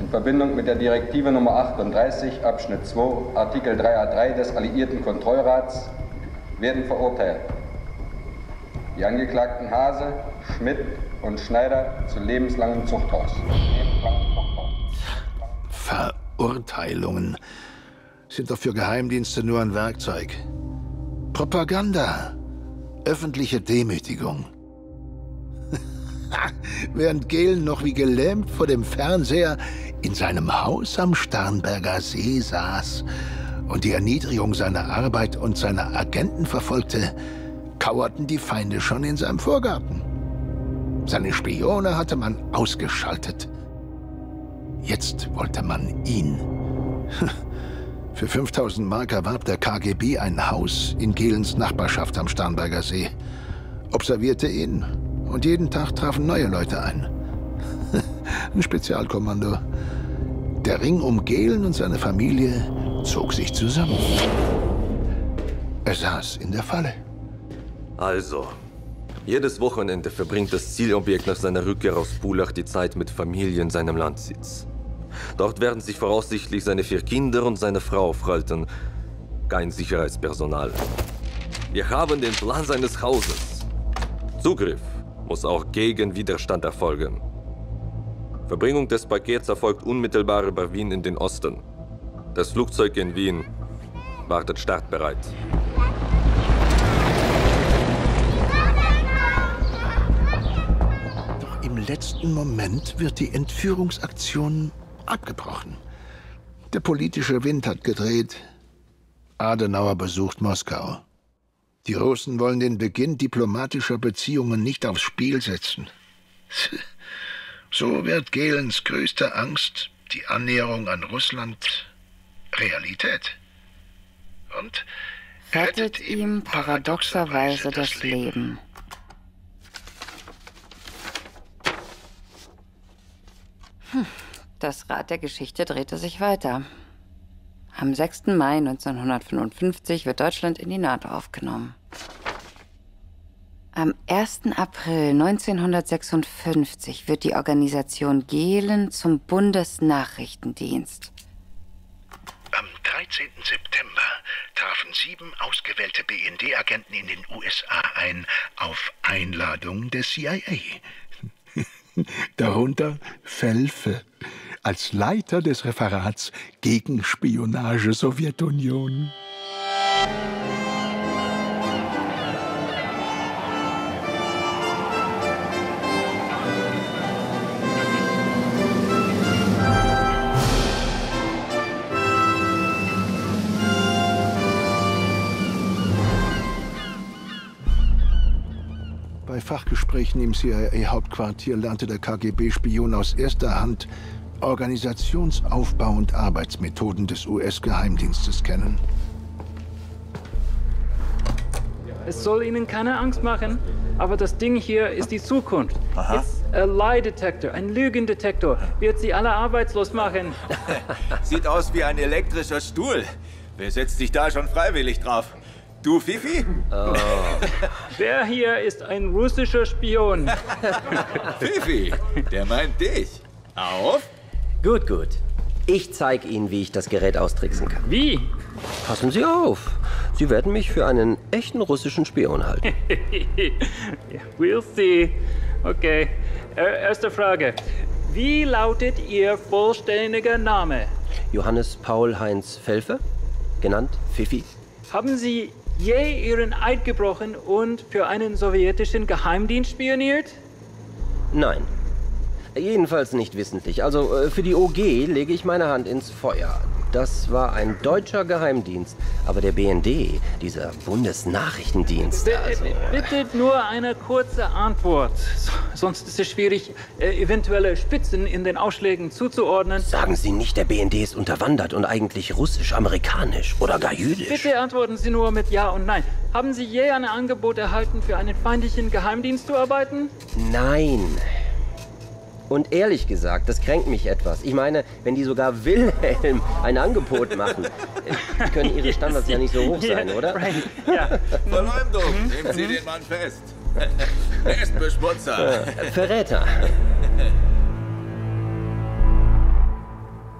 in Verbindung mit der Direktive Nummer achtunddreißig, Abschnitt zwei, Artikel drei a drei des Alliierten Kontrollrats werden verurteilt. Die Angeklagten Hase, Schmidt, und Schneider zu lebenslangem Zuchthaus. Verurteilungen sind doch für Geheimdienste nur ein Werkzeug. Propaganda, öffentliche Demütigung. Während Gehlen noch wie gelähmt vor dem Fernseher in seinem Haus am Starnberger See saß und die Erniedrigung seiner Arbeit und seiner Agenten verfolgte, kauerten die Feinde schon in seinem Vorgarten. Seine Spione hatte man ausgeschaltet. Jetzt wollte man ihn. Für fünftausend Mark erwarb der K G B ein Haus in Gehlens Nachbarschaft am Starnberger See, observierte ihn und jeden Tag trafen neue Leute ein. Ein Spezialkommando. Der Ring um Gehlen und seine Familie zog sich zusammen. Er saß in der Falle. Also, jedes Wochenende verbringt das Zielobjekt nach seiner Rückkehr aus Pullach die Zeit mit Familie in seinem Landsitz. Dort werden sich voraussichtlich seine vier Kinder und seine Frau aufhalten. Kein Sicherheitspersonal. Wir haben den Plan seines Hauses. Zugriff muss auch gegen Widerstand erfolgen. Verbringung des Pakets erfolgt unmittelbar über Wien in den Osten. Das Flugzeug in Wien wartet startbereit. Doch im letzten Moment wird die Entführungsaktion abgebrochen. Der politische Wind hat gedreht. Adenauer besucht Moskau. Die Russen wollen den Beginn diplomatischer Beziehungen nicht aufs Spiel setzen. So wird Gehlens größte Angst, die Annäherung an Russland, Realität. Und rettet ihm paradoxerweise das Leben. Hm. Das Rad der Geschichte drehte sich weiter. Am sechsten Mai neunzehnhundertfünfundfünfzig wird Deutschland in die NATO aufgenommen. Am ersten April neunzehnhundertsechsundfünfzig wird die Organisation Gehlen zum Bundesnachrichtendienst. Am dreizehnten September trafen sieben ausgewählte B N D-Agenten in den U S A ein, auf Einladung der C I A. Darunter Felfe, als Leiter des Referats gegen Spionage Sowjetunion. Bei Fachgesprächen im C I A-Hauptquartier lernte der K G B-Spion aus erster Hand Organisationsaufbau und Arbeitsmethoden des U S-Geheimdienstes kennen. Es soll Ihnen keine Angst machen, aber das Ding hier ist die Zukunft. Jetzt ein Lie-Detektor, ein Lügendetektor, wird Sie alle arbeitslos machen. Sieht aus wie ein elektrischer Stuhl. Wer setzt sich da schon freiwillig drauf? Du, Fifi? Oh. Der hier ist ein russischer Spion. Fifi, der meint dich. Auf. Gut, gut. Ich zeige Ihnen, wie ich das Gerät austricksen kann. Wie? Passen Sie auf. Sie werden mich für einen echten russischen Spion halten. We'll see. Okay. Erste Frage. Wie lautet Ihr vollständiger Name? Johannes Paul Heinz Felfe, genannt Fifi. Haben Sie je Ihren Eid gebrochen und für einen sowjetischen Geheimdienst spioniert? Nein. Jedenfalls nicht wissentlich. Also für die O G lege ich meine Hand ins Feuer. Das war ein deutscher Geheimdienst. Aber der B N D, dieser Bundesnachrichtendienst... Also. Bitte nur eine kurze Antwort. Sonst ist es schwierig, eventuelle Spitzen in den Ausschlägen zuzuordnen. Sagen Sie nicht, der B N D ist unterwandert und eigentlich russisch-amerikanisch oder gar jüdisch. Bitte antworten Sie nur mit Ja und Nein. Haben Sie je ein Angebot erhalten, für einen feindlichen Geheimdienst zu arbeiten? Nein. Und ehrlich gesagt, das kränkt mich etwas. Ich meine, wenn die sogar Wilhelm ein Angebot machen, können ihre Standards ja nicht so hoch sein, oder? Ja. Verleumdung, nehmen Sie den Mann fest. Er ist Beschmutzer. Verräter.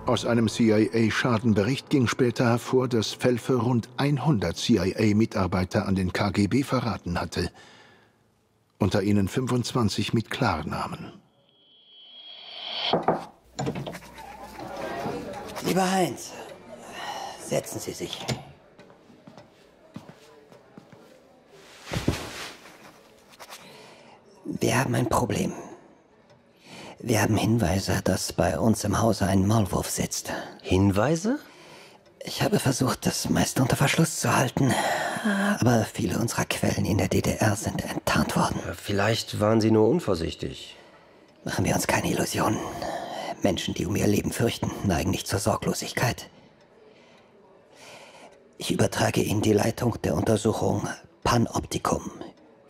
Aus einem C I A-Schadenbericht ging später hervor, dass Felfe rund hundert C I A-Mitarbeiter an den K G B verraten hatte. unter ihnen fünfundzwanzig mit Klarnamen. Lieber Heinz, setzen Sie sich. Wir haben ein Problem. Wir haben Hinweise, dass bei uns im Hause ein Maulwurf sitzt. Hinweise? Ich habe versucht, das meiste unter Verschluss zu halten, aber viele unserer Quellen in der D D R sind enttarnt worden. Vielleicht waren sie nur unvorsichtig. Machen wir uns keine Illusionen. Menschen, die um ihr Leben fürchten, neigen nicht zur Sorglosigkeit. Ich übertrage Ihnen die Leitung der Untersuchung Panoptikum.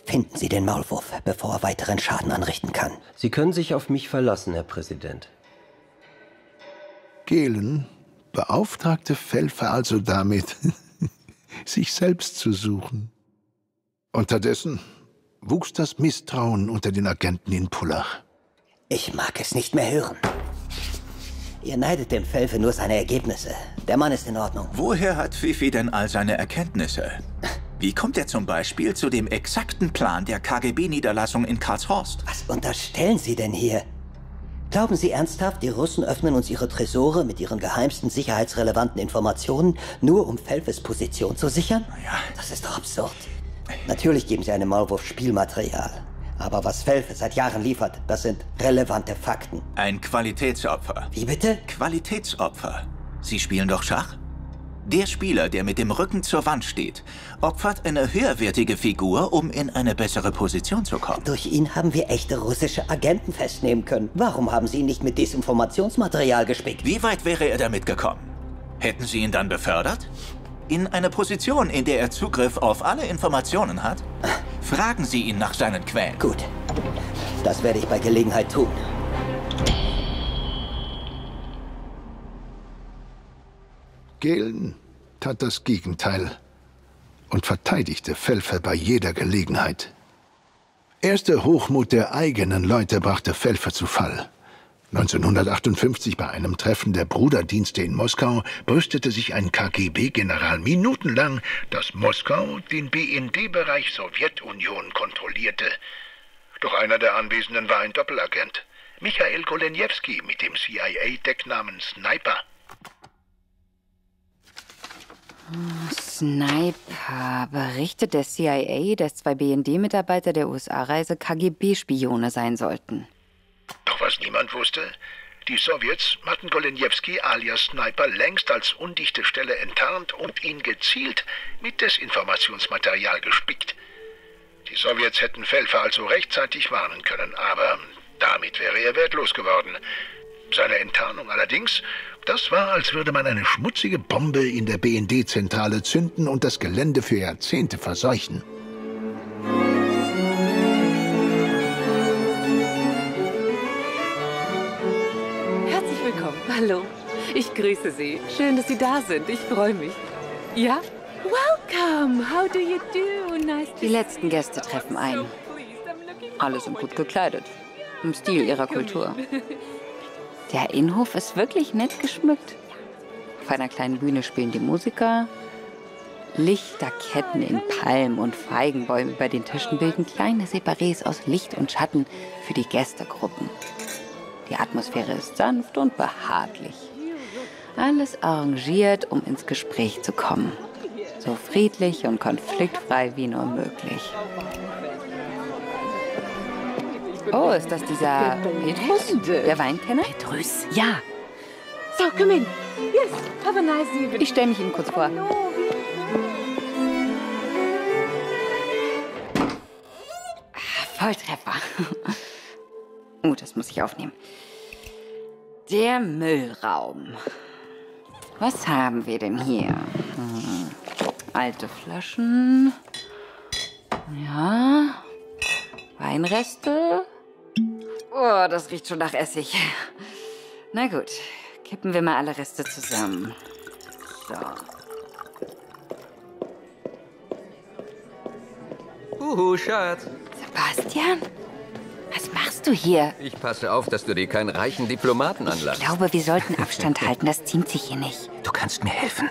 Finden Sie den Maulwurf, bevor er weiteren Schaden anrichten kann. Sie können sich auf mich verlassen, Herr Präsident. Gehlen beauftragte Felfe also damit, sich selbst zu suchen. Unterdessen wuchs das Misstrauen unter den Agenten in Pullach. Ich mag es nicht mehr hören. Ihr neidet dem Felfe nur seine Ergebnisse. Der Mann ist in Ordnung. Woher hat Fifi denn all seine Erkenntnisse? Wie kommt er zum Beispiel zu dem exakten Plan der K G B-Niederlassung in Karlshorst? Was unterstellen Sie denn hier? Glauben Sie ernsthaft, die Russen öffnen uns ihre Tresore mit ihren geheimsten sicherheitsrelevanten Informationen, nur um Felfes Position zu sichern? Naja. Das ist doch absurd. Natürlich geben Sie einem Maulwurf Spielmaterial. Aber was Felfe seit Jahren liefert, das sind relevante Fakten. Ein Qualitätsopfer. Wie bitte? Qualitätsopfer. Sie spielen doch Schach? Der Spieler, der mit dem Rücken zur Wand steht, opfert eine höherwertige Figur, um in eine bessere Position zu kommen. Durch ihn haben wir echte russische Agenten festnehmen können. Warum haben Sie ihn nicht mit Desinformationsmaterial gespickt? Wie weit wäre er damit gekommen? Hätten Sie ihn dann befördert? In eine Position, in der er Zugriff auf alle Informationen hat? Fragen Sie ihn nach seinen Quellen. Gut, das werde ich bei Gelegenheit tun. Gehlen tat das Gegenteil und verteidigte Felfe bei jeder Gelegenheit. Erst der Hochmut der eigenen Leute brachte Felfe zu Fall. neunzehnhundertachtundfünfzig bei einem Treffen der Bruderdienste in Moskau brüstete sich ein K G B-General minutenlang, dass Moskau den B N D-Bereich Sowjetunion kontrollierte. Doch einer der Anwesenden war ein Doppelagent, Michael Golenjewski mit dem C I A-Decknamen Sniper. Sniper. Berichte der C I A, dass zwei B N D-Mitarbeiter der U S A-Reise K G B-Spione sein sollten. Doch was niemand wusste, die Sowjets hatten Golenjewski alias Sniper längst als undichte Stelle enttarnt und ihn gezielt mit Desinformationsmaterial gespickt. Die Sowjets hätten Felfe also rechtzeitig warnen können, aber damit wäre er wertlos geworden. Seine Enttarnung allerdings, das war, als würde man eine schmutzige Bombe in der B N D-Zentrale zünden und das Gelände für Jahrzehnte verseuchen. Herzlich willkommen. Hallo. Ich grüße Sie. Schön, dass Sie da sind. Ich freue mich. Ja? Welcome. How do you do? Nice to see you. Die letzten Gäste treffen ein. Alle sind gut gekleidet. Im Stil ihrer Kultur. Der Innenhof ist wirklich nett geschmückt. Auf einer kleinen Bühne spielen die Musiker. Lichterketten in Palmen und Feigenbäumen über den Tischen bilden kleine Separés aus Licht und Schatten für die Gästegruppen. Die Atmosphäre ist sanft und behaglich. Alles arrangiert, um ins Gespräch zu kommen. So friedlich und konfliktfrei wie nur möglich. Oh, ist das dieser Petrus, der Weinkenner? Petrus, ja. So, komm in. Yes, have a nice evening. Ich stelle mich Ihnen kurz vor. Volltreffer. Oh, das muss ich aufnehmen. Der Müllraum. Was haben wir denn hier? Hm. Alte Flaschen. Ja. Weinreste. Oh, das riecht schon nach Essig. Na gut, kippen wir mal alle Reste zusammen. So. Huhu, Schatz. Sebastian, was machst du hier? Ich passe auf, dass du dir keinen reichen Diplomaten anlachst. Ich glaube, wir sollten Abstand halten, das ziemt sich hier nicht. Du kannst mir helfen.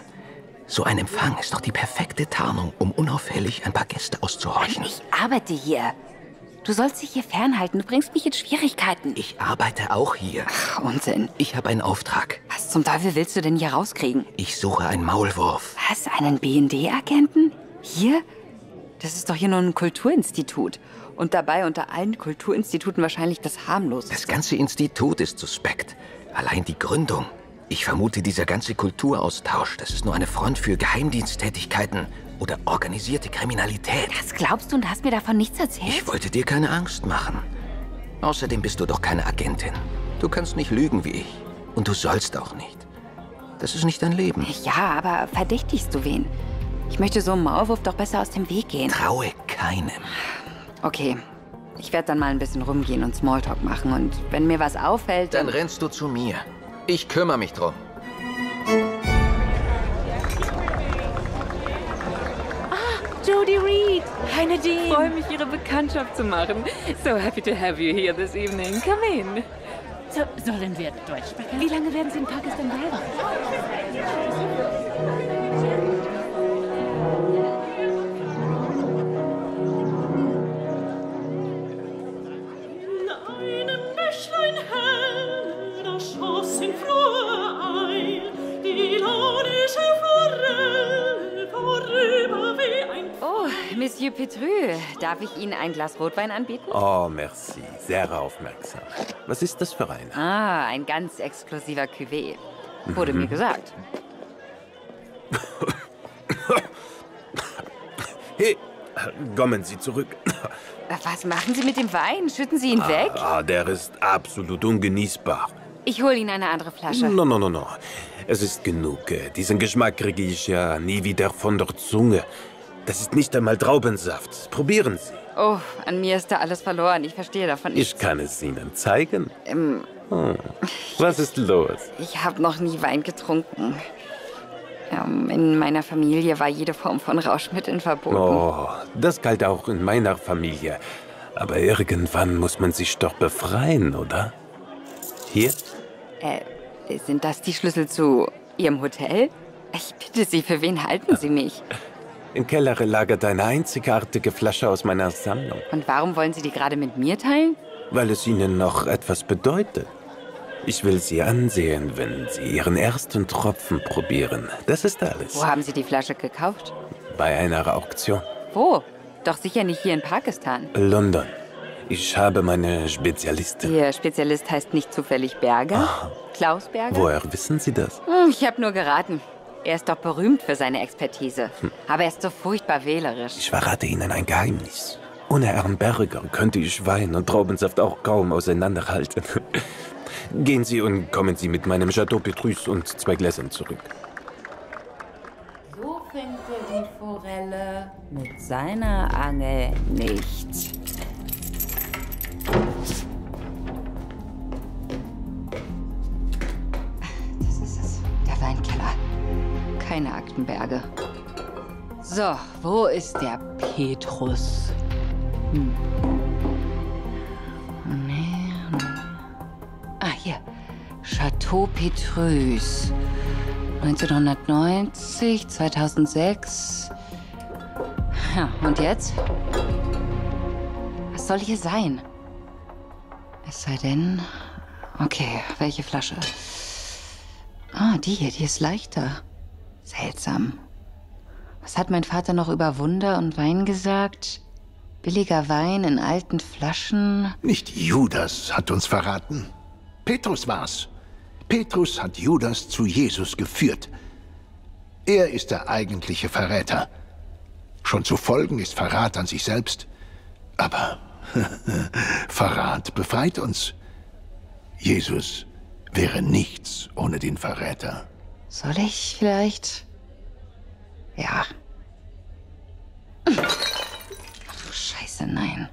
So ein Empfang ist doch die perfekte Tarnung, um unauffällig ein paar Gäste auszuhorchen. Ich arbeite hier. Du sollst dich hier fernhalten. Du bringst mich in Schwierigkeiten. Ich arbeite auch hier. Ach, Unsinn. Ich habe einen Auftrag. Was zum Teufel willst du denn hier rauskriegen? Ich suche einen Maulwurf. Was? Einen B N D-Agenten? Hier? Das ist doch hier nur ein Kulturinstitut. Und dabei unter allen Kulturinstituten wahrscheinlich das harmloseste. Das ganze Institut ist suspekt. Allein die Gründung. Ich vermute, dieser ganze Kulturaustausch, das ist nur eine Front für Geheimdiensttätigkeiten oder organisierte Kriminalität. Das glaubst du und hast mir davon nichts erzählt? Ich wollte dir keine Angst machen. Außerdem bist du doch keine Agentin. Du kannst nicht lügen wie ich. Und du sollst auch nicht. Das ist nicht dein Leben. Ja, aber verdächtigst du wen? Ich möchte so einem Maulwurf doch besser aus dem Weg gehen. Traue keinem. Okay. Ich werde dann mal ein bisschen rumgehen und Smalltalk machen. Und wenn mir was auffällt... Dann rennst du zu mir. Ich kümmere mich drum. Ah, Jodie Reed. Hi, Nadine. Ich freue mich, Ihre Bekanntschaft zu machen. So happy to have you here this evening. Come in. So, sollen wir Deutsch sprechen? Wie lange werden Sie in Pakistan bleiben? Oh, Monsieur Petrus, darf ich Ihnen ein Glas Rotwein anbieten? Oh, merci. Sehr aufmerksam. Was ist das für einer? Ah, ein ganz exklusiver Cuvée. Wurde mhm. mir gesagt. Hey, kommen Sie zurück. Was machen Sie mit dem Wein? Schütten Sie ihn ah, weg? Ah, der ist absolut ungenießbar. Ich hole Ihnen eine andere Flasche. No, no, no, no. Es ist genug. Diesen Geschmack kriege ich ja nie wieder von der Zunge. Das ist nicht einmal Traubensaft. Probieren Sie. Oh, an mir ist da alles verloren. Ich verstehe davon nichts. Ich kann es Ihnen zeigen. Ähm, hm. Was ist los? Ich habe noch nie Wein getrunken. Ähm, in meiner Familie war jede Form von Rauschmitteln verboten. Oh, das galt auch in meiner Familie. Aber irgendwann muss man sich doch befreien, oder? Hier? Äh, sind das die Schlüssel zu Ihrem Hotel? Ich bitte Sie, für wen halten Sie mich? Im Keller lagert eine einzigartige Flasche aus meiner Sammlung. Und warum wollen Sie die gerade mit mir teilen? Weil es Ihnen noch etwas bedeutet. Ich will Sie ansehen, wenn Sie Ihren ersten Tropfen probieren. Das ist alles. Wo haben Sie die Flasche gekauft? Bei einer Auktion. Wo? Doch sicher nicht hier in Pakistan. London. Ich habe meine Spezialistin. Ihr Spezialist heißt nicht zufällig Berger? Oh. Klaus Berger? Woher wissen Sie das? Ich habe nur geraten. Er ist doch berühmt für seine Expertise. Hm. Aber er ist so furchtbar wählerisch. Ich verrate Ihnen ein Geheimnis. Ohne Herrn Berger könnte ich Wein und Traubensaft auch kaum auseinanderhalten. Gehen Sie und kommen Sie mit meinem Chateau Petrus und zwei Gläsern zurück. So findet die Forelle mit seiner Angel nichts. Das ist es. Der Weinkeller. Keine Aktenberge. So, wo ist der Petrus? Hm. Nee. Ah, hier. Chateau Petrus. neunzehnhundertneunzig, zweitausendsechs. Ja, und jetzt? Was soll hier sein? Es sei denn... Okay, welche Flasche? Ah, die hier, die ist leichter. Seltsam. Was hat mein Vater noch über Wunder und Wein gesagt? Billiger Wein in alten Flaschen. Nicht Judas hat uns verraten. Petrus war's. Petrus hat Judas zu Jesus geführt. Er ist der eigentliche Verräter. Schon zu folgen ist Verrat an sich selbst. Aber... Verrat befreit uns. Jesus wäre nichts ohne den Verräter. Soll ich vielleicht? Ja. Ach, scheiße, nein.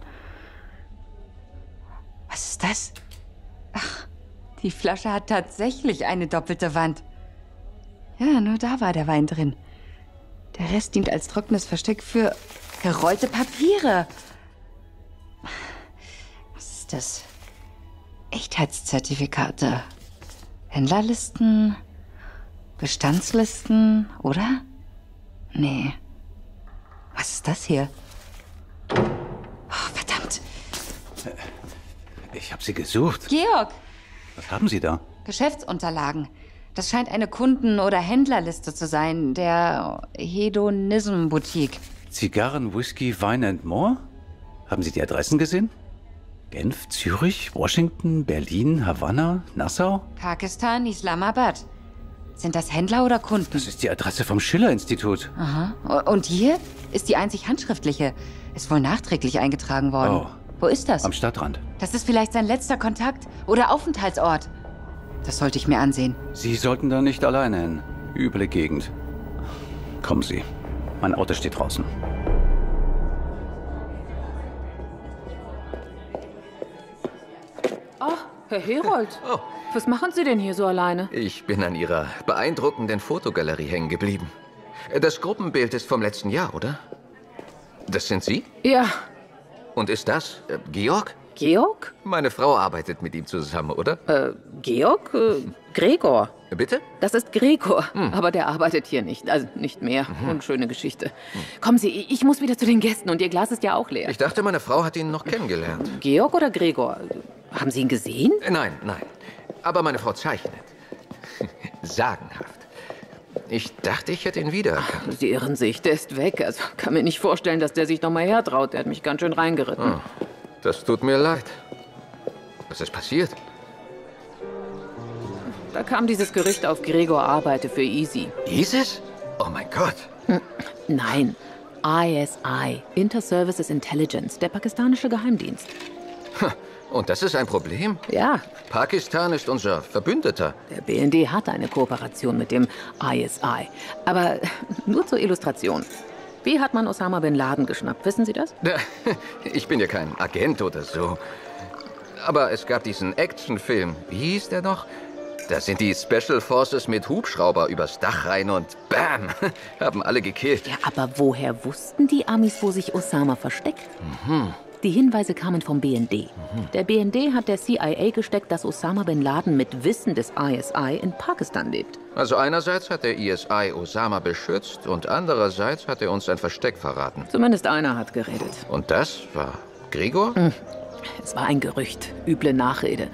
Was ist das? Ach, die Flasche hat tatsächlich eine doppelte Wand. Ja, nur da war der Wein drin. Der Rest dient als trockenes Versteck für gerollte Papiere. Was ist das? Echtheitszertifikate. Händlerlisten. Bestandslisten, oder? Nee. Was ist das hier? Oh, verdammt. Ich habe Sie gesucht. Georg! Was haben Sie da? Geschäftsunterlagen. Das scheint eine Kunden- oder Händlerliste zu sein, der Hedonism-Boutique. Zigarren, Whisky, Wein and More? Haben Sie die Adressen gesehen? Genf, Zürich, Washington, Berlin, Havanna, Nassau? Pakistan, Islamabad. Sind das Händler oder Kunden? Das ist die Adresse vom Schiller-Institut. Aha. Und hier ist die einzig handschriftliche. Ist wohl nachträglich eingetragen worden. Oh. Wo ist das? Am Stadtrand. Das ist vielleicht sein letzter Kontakt oder Aufenthaltsort. Das sollte ich mir ansehen. Sie sollten da nicht alleine hin. Üble Gegend. Kommen Sie. Mein Auto steht draußen. Oh, Herr Herold. Oh. Was machen Sie denn hier so alleine? Ich bin an Ihrer beeindruckenden Fotogalerie hängen geblieben. Das Gruppenbild ist vom letzten Jahr, oder? Das sind Sie? Ja. Und ist das äh, Georg? Georg? Meine Frau arbeitet mit ihm zusammen, oder? Äh, Georg? Äh, Gregor. Bitte? Das ist Gregor, hm. aber der arbeitet hier nicht. Also nicht mehr. Mhm. Unschöne Geschichte. Hm. Kommen Sie, ich muss wieder zu den Gästen und Ihr Glas ist ja auch leer. Ich dachte, meine Frau hat ihn noch kennengelernt. Georg oder Gregor? Haben Sie ihn gesehen? Nein, nein. Aber meine Frau zeichnet. Sagenhaft. Ich dachte, ich hätte ihn wiedererkannt. Sie irren sich, der ist weg. Also kann mir nicht vorstellen, dass der sich noch mal hertraut. Der hat mich ganz schön reingeritten. Oh, das tut mir leid. Was ist passiert? Da kam dieses Gerücht auf, Gregor arbeite für I S I. ISIS? Oh mein Gott. Nein, I S I, Inter-Services Intelligence, der pakistanische Geheimdienst. Ha. Und das ist ein Problem? Ja. Pakistan ist unser Verbündeter. Der B N D hat eine Kooperation mit dem I S I. Aber nur zur Illustration. Wie hat man Osama bin Laden geschnappt? Wissen Sie das? Ich bin ja kein Agent oder so. Aber es gab diesen Actionfilm. Wie hieß der noch? Da sind die Special Forces mit Hubschrauber übers Dach rein und bam, haben alle gekillt. Ja, aber woher wussten die Amis, wo sich Osama versteckt? Mhm. Die Hinweise kamen vom B N D. Mhm. Der B N D hat der C I A gesteckt, dass Osama bin Laden mit Wissen des I S I in Pakistan lebt. Also einerseits hat der I S I Osama beschützt und andererseits hat er uns ein Versteck verraten. Zumindest einer hat geredet. Und das war Gregor? Mhm. Es war ein Gerücht, üble Nachrede.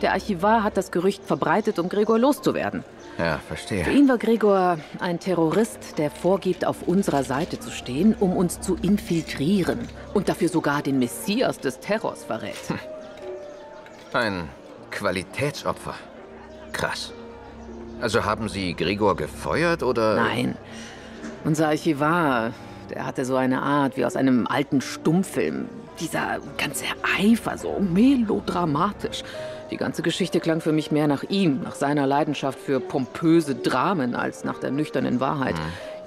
Der Archivar hat das Gerücht verbreitet, um Gregor loszuwerden. Ja, verstehe. Für ihn war Gregor ein Terrorist, der vorgibt, auf unserer Seite zu stehen, um uns zu infiltrieren und dafür sogar den Messias des Terrors verrät. Hm. Ein Qualitätsopfer. Krass. Also haben Sie Gregor gefeuert, oder? Nein. Unser Archivar, der hatte so eine Art wie aus einem alten Stummfilm. Dieser ganze Eifer, so melodramatisch. Die ganze Geschichte klang für mich mehr nach ihm, nach seiner Leidenschaft für pompöse Dramen, als nach der nüchternen Wahrheit. Mhm.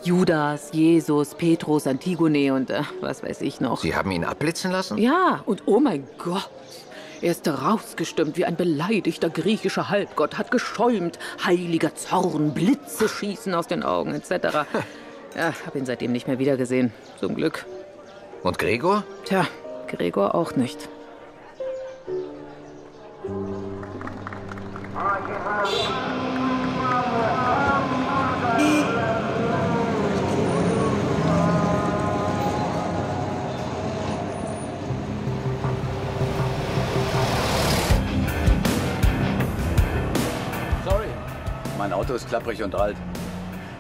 Judas, Jesus, Petrus, Antigone und äh, was weiß ich noch. Sie haben ihn abblitzen lassen? Ja, und oh mein Gott. Er ist rausgestimmt wie ein beleidigter griechischer Halbgott, hat geschäumt, heiliger Zorn, Blitze schießen aus den Augen, et cetera. Ja, hab ihn seitdem nicht mehr wiedergesehen, zum Glück. Und Gregor? Tja, Gregor auch nicht. Sorry, mein Auto ist klapprig und alt.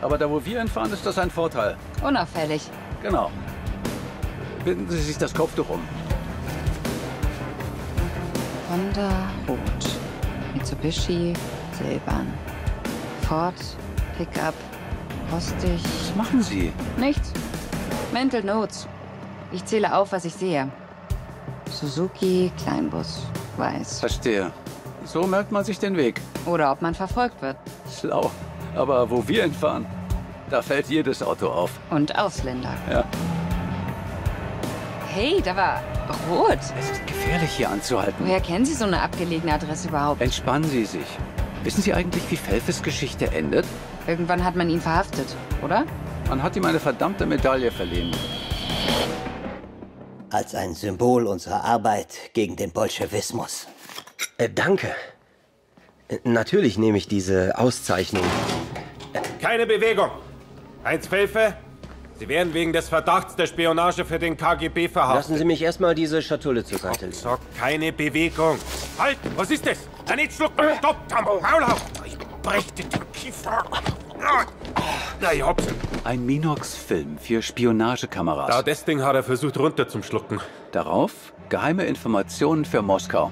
Aber da, wo wir hinfahren, ist das ein Vorteil. Unauffällig. Genau. Binden Sie sich das Kopftuch um. Honda, Rot. Mitsubishi, Silbern. Ford, Pickup, rostig. Was machen Sie? Nichts. Mental Notes. Ich zähle auf, was ich sehe. Suzuki, Kleinbus, weiß. Verstehe. So merkt man sich den Weg. Oder ob man verfolgt wird. Schlau. Aber wo wir hinfahren, da fällt jedes Auto auf. Und Ausländer. Ja. Hey, da war Rot. Es ist gefährlich, hier anzuhalten. Woher kennen Sie so eine abgelegene Adresse überhaupt? Entspannen Sie sich. Wissen Sie eigentlich, wie Felfes Geschichte endet? Irgendwann hat man ihn verhaftet, oder? Man hat ihm eine verdammte Medaille verliehen. Als ein Symbol unserer Arbeit gegen den Bolschewismus. Äh, danke. Natürlich nehme ich diese Auszeichnung. Keine Bewegung. Heinz Felfe, Sie werden wegen des Verdachts der Spionage für den K G B verhaftet. Lassen Sie mich erstmal diese Schatulle zur Seite legen. Stopp, keine Bewegung. Halt, was ist das? Ein Schluck, stopp, Tambo, Maulauf. Ich brech dir den Kiefer. Na, ihr Hopsen. Ein Minox-Film für Spionagekameras. Da, das Ding hat er versucht, runter zum Schlucken. Darauf geheime Informationen für Moskau.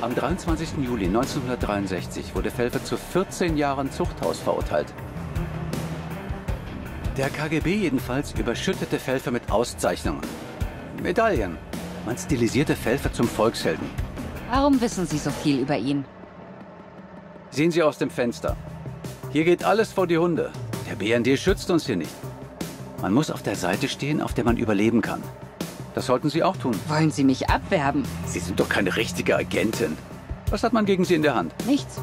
Am dreiundzwanzigsten Juli neunzehnhundertdreiundsechzig wurde Felfe zu vierzehn Jahren Zuchthaus verurteilt. Der K G B jedenfalls überschüttete Felfe mit Auszeichnungen. Medaillen. Man stilisierte Felfe zum Volkshelden. Warum wissen Sie so viel über ihn? Sehen Sie aus dem Fenster. Hier geht alles vor die Hunde. Der B N D schützt uns hier nicht. Man muss auf der Seite stehen, auf der man überleben kann. Das sollten Sie auch tun. Wollen Sie mich abwerben? Sie sind doch keine richtige Agentin. Was hat man gegen Sie in der Hand? Nichts.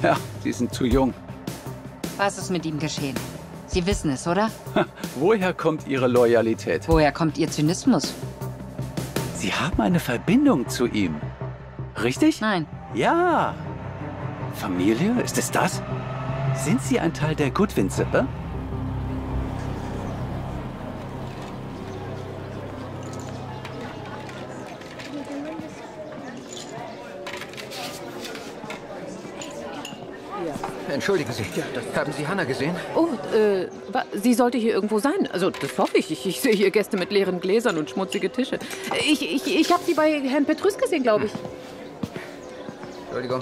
Ja, Sie sind zu jung. Was ist mit ihm geschehen? Sie wissen es, oder? Woher kommt Ihre Loyalität? Woher kommt Ihr Zynismus? Sie haben eine Verbindung zu ihm. Richtig? Nein. Ja. Familie? Ist es das? Sind Sie ein Teil der Gudwin-Sippe? Entschuldigen Sie, haben Sie Hanna gesehen? Oh, äh, sie sollte hier irgendwo sein. Also, das hoffe ich. Ich, ich sehe hier Gäste mit leeren Gläsern und schmutzige Tische. Ich, ich, ich habe sie bei Herrn Petrus gesehen, glaube ich. Hm. Entschuldigung.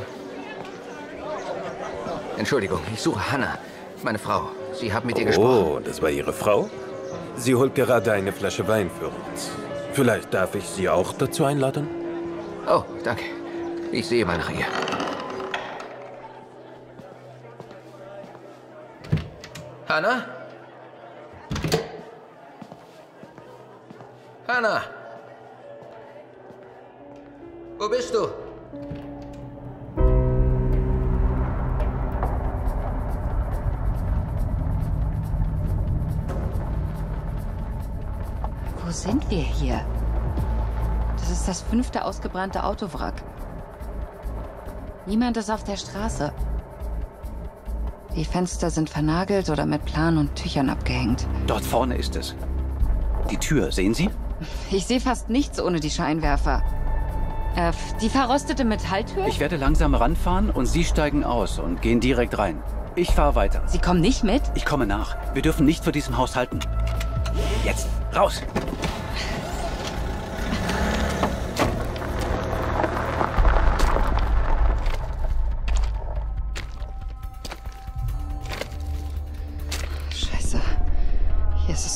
Entschuldigung, ich suche Hanna, meine Frau. Sie haben mit ihr oh, gesprochen. Oh, das war Ihre Frau? Sie holt gerade eine Flasche Wein für uns. Vielleicht darf ich Sie auch dazu einladen? Oh, danke. Ich sehe mal nach ihr. Hanna? Hanna? Wo bist du? Wo sind wir hier? Das ist das fünfte ausgebrannte Autowrack. Niemand ist auf der Straße. Die Fenster sind vernagelt oder mit Planen und Tüchern abgehängt. Dort vorne ist es. Die Tür, sehen Sie? Ich sehe fast nichts ohne die Scheinwerfer. Äh, die verrostete Metalltür? Ich werde langsam ranfahren und Sie steigen aus und gehen direkt rein. Ich fahre weiter. Sie kommen nicht mit? Ich komme nach. Wir dürfen nicht vor diesem Haus halten. Jetzt, raus!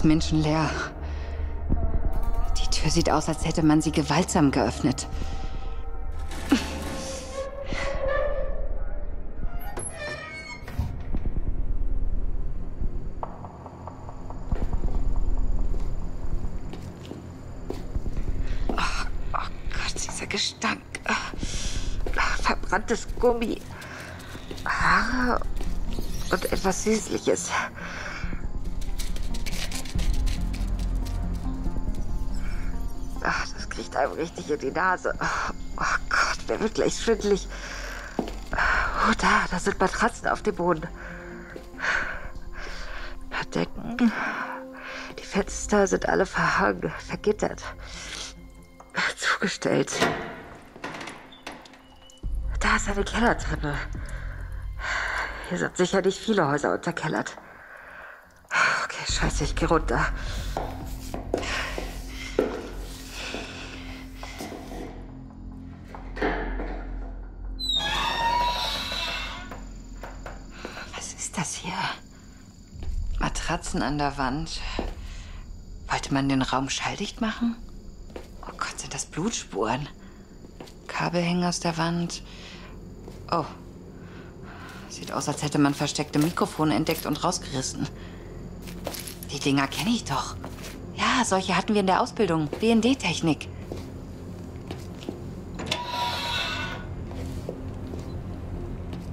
Menschenleer. Die Tür sieht aus, als hätte man sie gewaltsam geöffnet. Oh, oh Gott, dieser Gestank. Verbranntes Gummi. Haare und etwas Süßliches. Riecht einem richtig in die Nase. Oh Gott, wer wird gleich schwindelig? Oh, da, da sind Matratzen auf dem Boden. Decken. Die Fenster sind alle verhangen, vergittert. Zugestellt. Da ist eine Kellertreppe. Hier sind sicher nicht viele Häuser unterkellert. Okay, scheiße, ich gehe runter. Matratzen an der Wand. Wollte man den Raum schalldicht machen? Oh Gott, sind das Blutspuren. Kabel hängen aus der Wand. Oh. Sieht aus, als hätte man versteckte Mikrofone entdeckt und rausgerissen. Die Dinger kenne ich doch. Ja, solche hatten wir in der Ausbildung. B N D-Technik.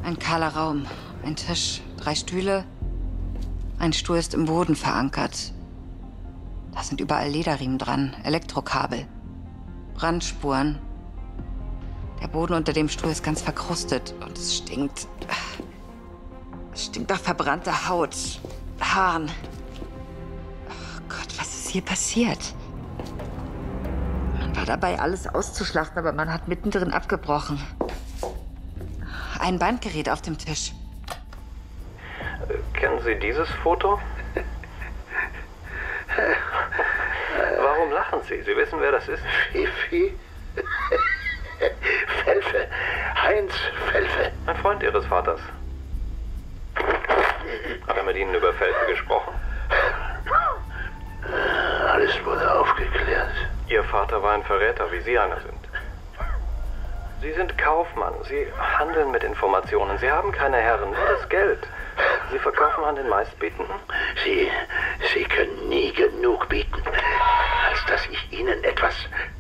Ein kahler Raum. Ein Tisch. Drei Stühle. Ein Stuhl ist im Boden verankert. Da sind überall Lederriemen dran, Elektrokabel, Brandspuren. Der Boden unter dem Stuhl ist ganz verkrustet und es stinkt. Es stinkt nach verbrannter Haut, Haaren. Oh Gott, was ist hier passiert? Man war dabei, alles auszuschlachten, aber man hat mittendrin abgebrochen. Ein Bandgerät auf dem Tisch. Kennen Sie dieses Foto? Warum lachen Sie? Sie wissen, wer das ist? Fifi. Felfe. Heinz Felfe. Ein Freund Ihres Vaters. Hat er mit Ihnen über Felfe gesprochen? Alles wurde aufgeklärt. Ihr Vater war ein Verräter, wie Sie einer sind. Sie sind Kaufmann. Sie handeln mit Informationen. Sie haben keine Herren, nur das Geld. Sie verkaufen an den Meistbietenden? Sie, Sie können nie genug bieten, als dass ich Ihnen etwas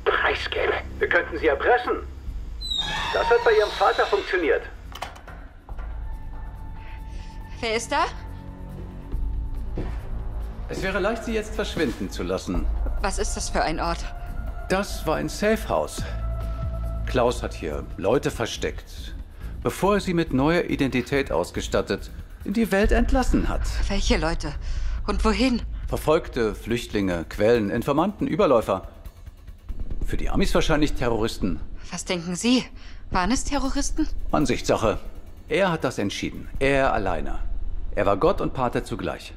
preisgebe. Wir könnten Sie erpressen. Das hat bei Ihrem Vater funktioniert. Wer ist da? Es wäre leicht, Sie jetzt verschwinden zu lassen. Was ist das für ein Ort? Das war ein Safehouse. Klaus hat hier Leute versteckt, bevor er sie mit neuer Identität ausgestattet in die Welt entlassen hat. Welche Leute? Und wohin? Verfolgte, Flüchtlinge, Quellen, Informanten, Überläufer. Für die Amis wahrscheinlich Terroristen. Was denken Sie? Waren es Terroristen? Ansichtssache. Er hat das entschieden. Er alleine. Er war Gott und Pate zugleich.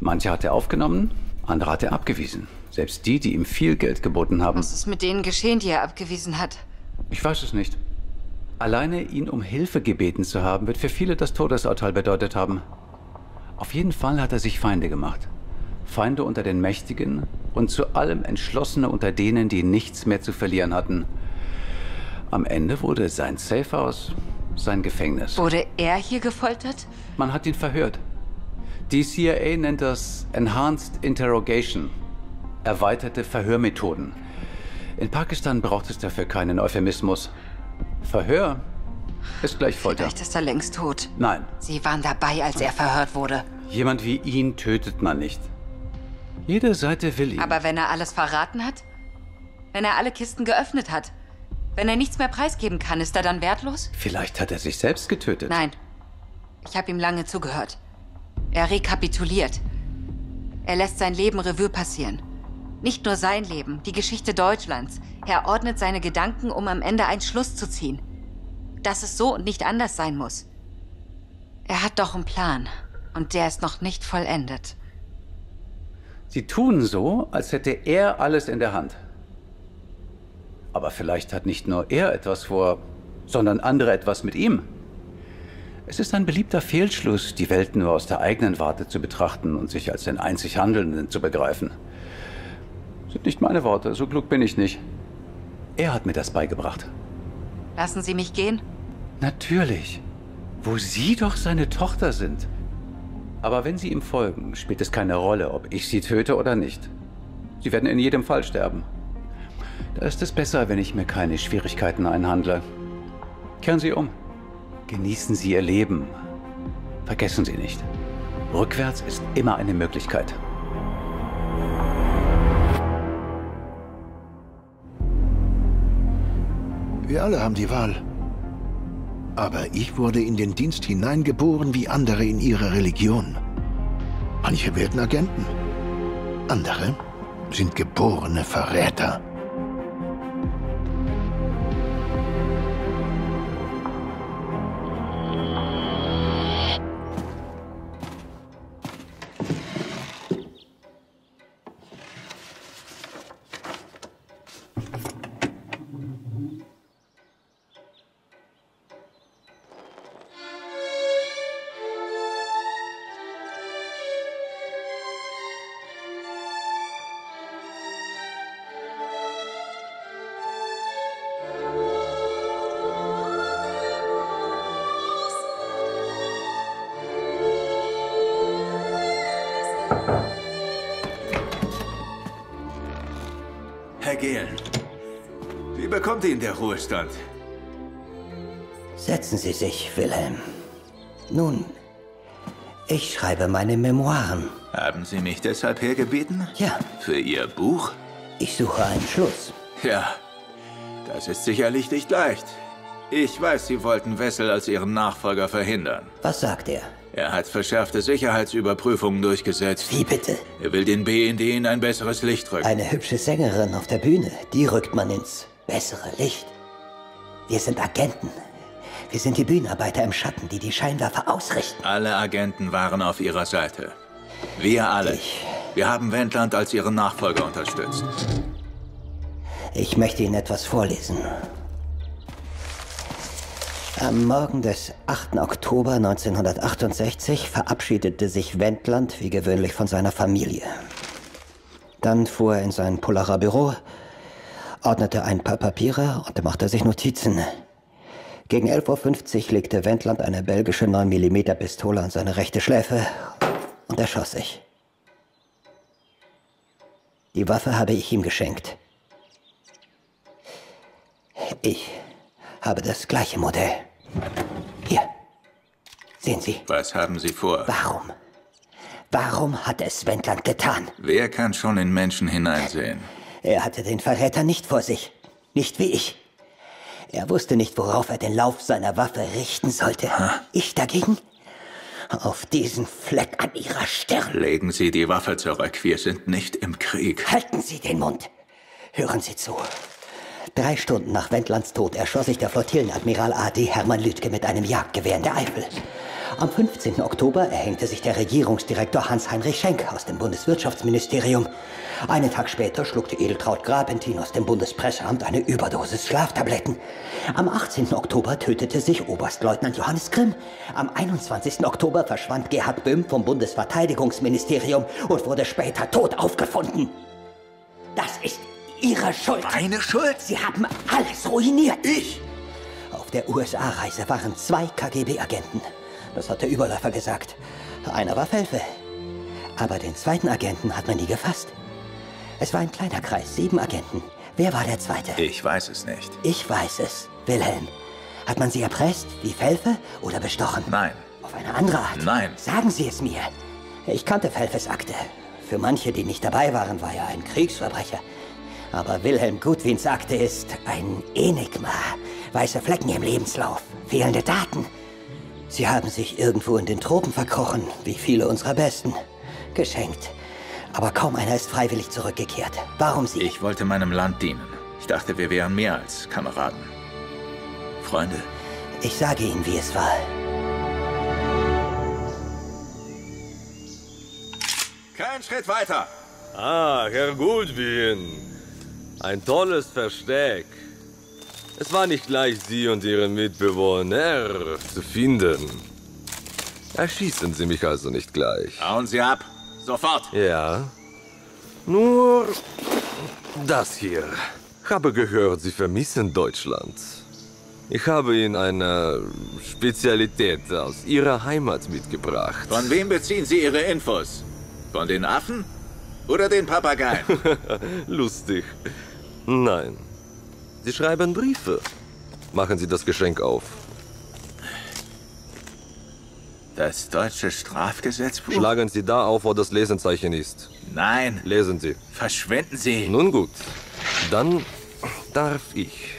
Manche hat er aufgenommen, andere hat er abgewiesen. Selbst die, die ihm viel Geld geboten haben. Was ist mit denen geschehen, die er abgewiesen hat? Ich weiß es nicht. Alleine ihn um Hilfe gebeten zu haben, wird für viele das Todesurteil bedeutet haben. Auf jeden Fall hat er sich Feinde gemacht. Feinde unter den Mächtigen und zu allem Entschlossene unter denen, die nichts mehr zu verlieren hatten. Am Ende wurde sein Safehouse sein Gefängnis. Wurde er hier gefoltert? Man hat ihn verhört. Die C I A nennt das Enhanced Interrogation, erweiterte Verhörmethoden. In Pakistan braucht es dafür keinen Euphemismus. Verhör ist gleich Folter. Vielleicht ist er längst tot. Nein. Sie waren dabei, als er verhört wurde. Jemand wie ihn tötet man nicht. Jede Seite will ihn. Aber wenn er alles verraten hat? Wenn er alle Kisten geöffnet hat? Wenn er nichts mehr preisgeben kann, ist er dann wertlos? Vielleicht hat er sich selbst getötet. Nein. Ich habe ihm lange zugehört. Er rekapituliert. Er lässt sein Leben Revue passieren. Nicht nur sein Leben, die Geschichte Deutschlands. Er ordnet seine Gedanken, um am Ende einen Schluss zu ziehen. Dass es so und nicht anders sein muss. Er hat doch einen Plan. Und der ist noch nicht vollendet. Sie tun so, als hätte er alles in der Hand. Aber vielleicht hat nicht nur er etwas vor, sondern andere etwas mit ihm. Es ist ein beliebter Fehlschluss, die Welt nur aus der eigenen Warte zu betrachten und sich als den einzig Handelnden zu begreifen. Sind nicht meine Worte, so klug bin ich nicht. Er hat mir das beigebracht. Lassen Sie mich gehen? Natürlich. Wo Sie doch seine Tochter sind. Aber wenn Sie ihm folgen, spielt es keine Rolle, ob ich Sie töte oder nicht. Sie werden in jedem Fall sterben. Da ist es besser, wenn ich mir keine Schwierigkeiten einhandle. Kehren Sie um. Genießen Sie Ihr Leben. Vergessen Sie nicht. Rückwärts ist immer eine Möglichkeit. Wir alle haben die Wahl. Aber ich wurde in den Dienst hineingeboren wie andere in ihre Religion. Manche werden Agenten. Andere sind geborene Verräter. Wie bekommt ihn der Ruhestand? Setzen Sie sich, Wilhelm. Nun, ich schreibe meine Memoiren. Haben Sie mich deshalb hergebeten? Ja. Für Ihr Buch? Ich suche einen Schluss. Ja, das ist sicherlich nicht leicht. Ich weiß, Sie wollten Wessel als Ihren Nachfolger verhindern. Was sagt er? Er hat verschärfte Sicherheitsüberprüfungen durchgesetzt. Wie bitte? Er will den B N D in ein besseres Licht rücken. Eine hübsche Sängerin auf der Bühne, die rückt man ins bessere Licht. Wir sind Agenten. Wir sind die Bühnenarbeiter im Schatten, die die Scheinwerfer ausrichten. Alle Agenten waren auf ihrer Seite. Wir alle. Ich... Wir haben Wendland als ihren Nachfolger unterstützt. Ich möchte Ihnen etwas vorlesen. Am Morgen des achten Oktober neunzehnhundertachtundsechzig verabschiedete sich Wendland wie gewöhnlich von seiner Familie. Dann fuhr er in sein Polarer Büro, ordnete ein paar Papiere und machte sich Notizen. Gegen elf Uhr fünfzig legte Wendland eine belgische neun Millimeter Pistole an seine rechte Schläfe und er schoss sich. Die Waffe habe ich ihm geschenkt. Ich habe das gleiche Modell. Hier. Sehen Sie. Was haben Sie vor? Warum? Warum hat es Wendland getan? Wer kann schon in Menschen hineinsehen? Er hatte den Verräter nicht vor sich. Nicht wie ich. Er wusste nicht, worauf er den Lauf seiner Waffe richten sollte. Ha. Ich dagegen? Auf diesen Fleck an Ihrer Stirn. Legen Sie die Waffe zurück. Wir sind nicht im Krieg. Halten Sie den Mund. Hören Sie zu. Drei Stunden nach Wendlands Tod erschoss sich der Flottillenadmiral A D Hermann Lüdke mit einem Jagdgewehr in der Eifel. Am fünfzehnten Oktober erhängte sich der Regierungsdirektor Hans-Heinrich Schenk aus dem Bundeswirtschaftsministerium. Einen Tag später schluckte Edeltraud Grapentin aus dem Bundespresseamt eine Überdosis Schlaftabletten. Am achtzehnten Oktober tötete sich Oberstleutnant Johannes Grimm. Am einundzwanzigsten Oktober verschwand Gerhard Böhm vom Bundesverteidigungsministerium und wurde später tot aufgefunden. Das ist Ihre Schuld. Meine Schuld? Sie haben alles ruiniert. Ich? Auf der U S A-Reise waren zwei K G B-Agenten. Das hat der Überläufer gesagt. Einer war Felfe. Aber den zweiten Agenten hat man nie gefasst. Es war ein kleiner Kreis, sieben Agenten. Wer war der zweite? Ich weiß es nicht. Ich weiß es. Wilhelm. Hat man sie erpresst, wie Felfe, oder bestochen? Nein. Auf eine andere Art? Nein. Sagen Sie es mir. Ich kannte Felfes Akte. Für manche, die nicht dabei waren, war er ein Kriegsverbrecher. Aber Wilhelm Gudwins Akte ist ein Enigma. Weiße Flecken im Lebenslauf. Fehlende Daten. Sie haben sich irgendwo in den Tropen verkrochen, wie viele unserer Besten. Geschenkt. Aber kaum einer ist freiwillig zurückgekehrt. Warum Sie? Ich wollte meinem Land dienen. Ich dachte, wir wären mehr als Kameraden. Freunde. Ich sage Ihnen, wie es war. Kein Schritt weiter! Ah, Herr Gudwin. Ein tolles Versteck. Es war nicht leicht, Sie und Ihre Mitbewohner zu finden. Erschießen Sie mich also nicht gleich. Hauen Sie ab. Sofort. Ja. Nur das hier. Habe gehört, Sie vermissen Deutschland. Ich habe Ihnen eine Spezialität aus Ihrer Heimat mitgebracht. Von wem beziehen Sie Ihre Infos? Von den Affen? Oder den Papageien? Lustig. Nein. Sie schreiben Briefe. Machen Sie das Geschenk auf. Das deutsche Strafgesetzbuch? Schlagen Sie da auf, wo das Lesenzeichen ist. Nein. Lesen Sie. Verschwenden Sie. Nun gut. Dann darf ich.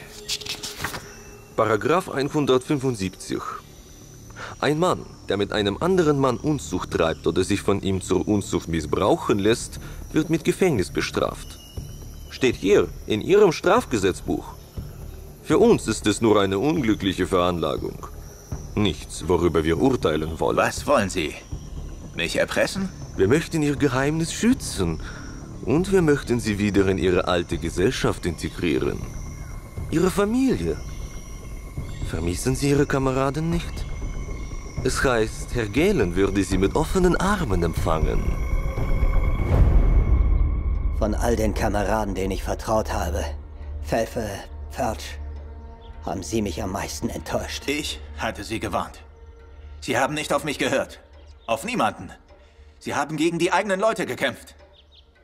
Paragraph hundertfünfundsiebzig. Ein Mann, der mit einem anderen Mann Unzucht treibt oder sich von ihm zur Unzucht missbrauchen lässt, wird mit Gefängnis bestraft. Steht hier, in Ihrem Strafgesetzbuch. Für uns ist es nur eine unglückliche Veranlagung. Nichts, worüber wir urteilen wollen. Was wollen Sie? Mich erpressen? Wir möchten Ihr Geheimnis schützen. Und wir möchten Sie wieder in Ihre alte Gesellschaft integrieren. Ihre Familie. Vermissen Sie Ihre Kameraden nicht? Es heißt, Herr Gehlen würde Sie mit offenen Armen empfangen. Von all den Kameraden, denen ich vertraut habe, Felfe, Pfertsch, haben Sie mich am meisten enttäuscht. Ich hatte Sie gewarnt. Sie haben nicht auf mich gehört. Auf niemanden. Sie haben gegen die eigenen Leute gekämpft.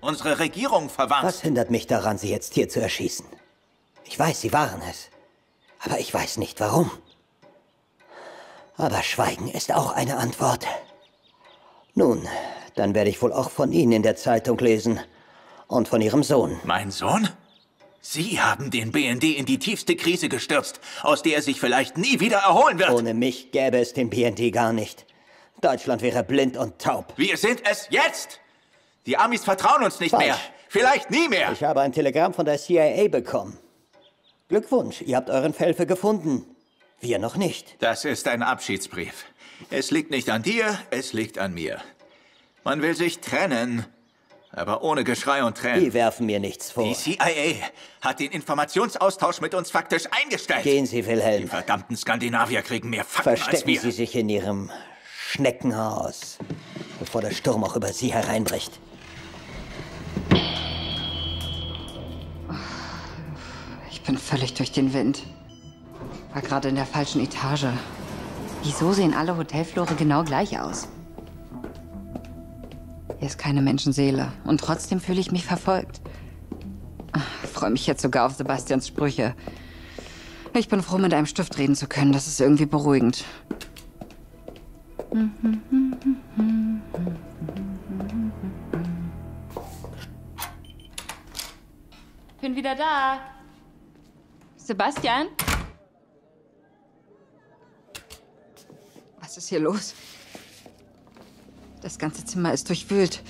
Unsere Regierung verwandt. Was hindert mich daran, Sie jetzt hier zu erschießen? Ich weiß, Sie waren es. Aber ich weiß nicht, warum. Aber Schweigen ist auch eine Antwort. Nun, dann werde ich wohl auch von Ihnen in der Zeitung lesen. Und von Ihrem Sohn. Mein Sohn? Sie haben den B N D in die tiefste Krise gestürzt, aus der er sich vielleicht nie wieder erholen wird. Ohne mich gäbe es den B N D gar nicht. Deutschland wäre blind und taub. Wir sind es jetzt! Die Amis vertrauen uns nicht Falsch. mehr. Vielleicht nie mehr. Ich habe ein Telegramm von der C I A bekommen. Glückwunsch, ihr habt euren Felfe gefunden. Wir noch nicht. Das ist ein Abschiedsbrief. Es liegt nicht an dir, es liegt an mir. Man will sich trennen, aber ohne Geschrei und Tränen. Die werfen mir nichts vor. Die C I A hat den Informationsaustausch mit uns faktisch eingestellt. Gehen Sie, Wilhelm. Die verdammten Skandinavier kriegen mehr Fakten als wir. Verstecken Sie sich in Ihrem Schneckenhaus, bevor der Sturm auch über Sie hereinbricht. Ich bin völlig durch den Wind. War gerade in der falschen Etage. Wieso sehen alle Hotelflure genau gleich aus? Hier ist keine Menschenseele und trotzdem fühle ich mich verfolgt. Ich freue mich jetzt sogar auf Sebastians Sprüche. Ich bin froh, mit einem Stift reden zu können. Das ist irgendwie beruhigend. Bin wieder da. Sebastian? Was ist hier los? Das ganze Zimmer ist durchwühlt.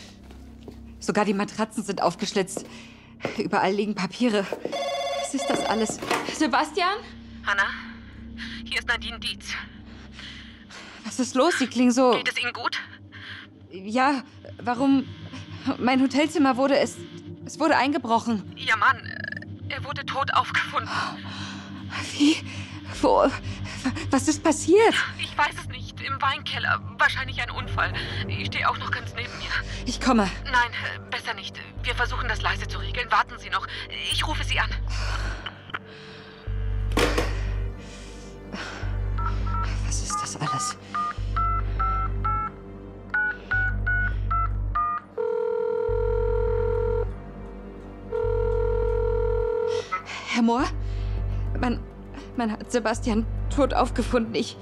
Sogar die Matratzen sind aufgeschlitzt. Überall liegen Papiere. Was ist das alles? Sebastian? Hanna, hier ist Nadine Dietz. Was ist los? Sie klingen so... Geht es Ihnen gut? Ja, warum... Mein Hotelzimmer wurde... Es, es wurde eingebrochen. Ihr Mann, er wurde tot aufgefunden. Wie? Wo... Was ist passiert? Ich weiß es nicht. Im Weinkeller. Wahrscheinlich ein Unfall. Ich stehe auch noch ganz neben mir. Ich komme. Nein, besser nicht. Wir versuchen das leise zu regeln. Warten Sie noch. Ich rufe Sie an. Was ist das alles? Herr Mohr? Man, man hat Sebastian tot aufgefunden. Ich...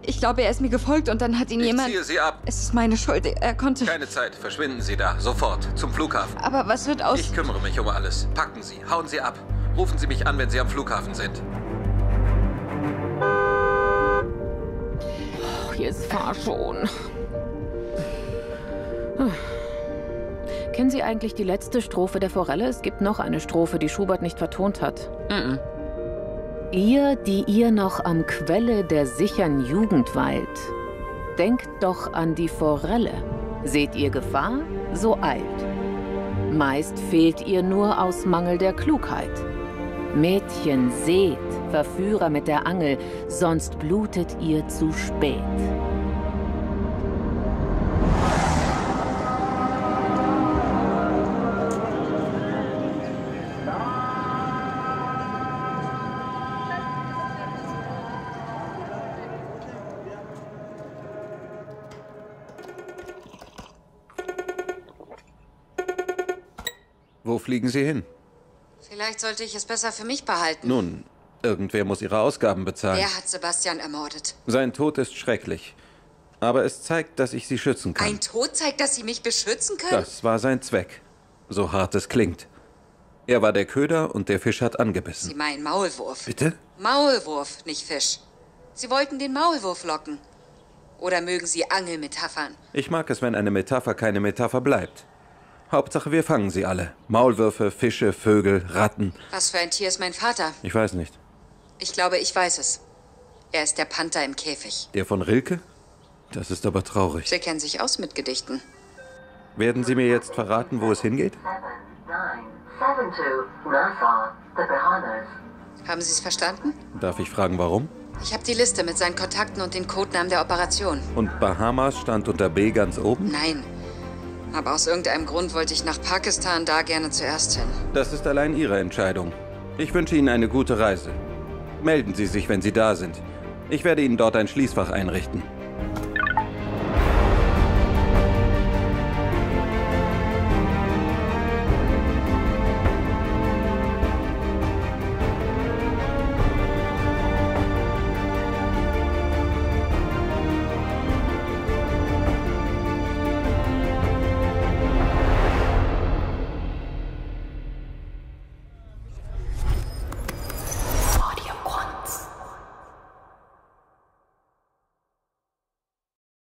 Ich glaube, er ist mir gefolgt und dann hat ihn ich jemand... Ich ziehe Sie ab. Es ist meine Schuld. Er konnte... Keine Zeit. Verschwinden Sie da. Sofort. Zum Flughafen. Aber was wird aus... Ich kümmere mich um alles. Packen Sie. Hauen Sie ab. Rufen Sie mich an, wenn Sie am Flughafen sind. Oh, jetzt fahr schon. Hm. Kennen Sie eigentlich die letzte Strophe der Forelle? Es gibt noch eine Strophe, die Schubert nicht vertont hat. Mhm. Ihr, die ihr noch am Quelle der sichern Jugend weilt, denkt doch an die Forelle. Seht ihr Gefahr, so eilt. Meist fehlt ihr nur aus Mangel der Klugheit. Mädchen, seht, Verführer mit der Angel, sonst blutet ihr zu spät. Wo fliegen Sie hin? Vielleicht sollte ich es besser für mich behalten. Nun, irgendwer muss Ihre Ausgaben bezahlen. Wer hat Sebastian ermordet? Sein Tod ist schrecklich. Aber es zeigt, dass ich Sie schützen kann. Ein Tod zeigt, dass Sie mich beschützen können? Das war sein Zweck. So hart es klingt. Er war der Köder und der Fisch hat angebissen. Sie meinen Maulwurf. Bitte? Maulwurf, nicht Fisch. Sie wollten den Maulwurf locken. Oder mögen Sie Angelmetaphern? Ich mag es, wenn eine Metapher keine Metapher bleibt. Hauptsache, wir fangen sie alle. Maulwürfe, Fische, Vögel, Ratten. Was für ein Tier ist mein Vater? Ich weiß nicht. Ich glaube, ich weiß es. Er ist der Panther im Käfig. Der von Rilke? Das ist aber traurig. Sie kennen sich aus mit Gedichten. Werden Sie mir jetzt verraten, wo es hingeht? Haben Sie es verstanden? Darf ich fragen, warum? Ich habe die Liste mit seinen Kontakten und den Codenamen der Operation. Und Bahamas stand unter B ganz oben? Nein. Aber aus irgendeinem Grund wollte ich nach Pakistan, da gerne zuerst hin. Das ist allein Ihre Entscheidung. Ich wünsche Ihnen eine gute Reise. Melden Sie sich, wenn Sie da sind. Ich werde Ihnen dort ein Schließfach einrichten.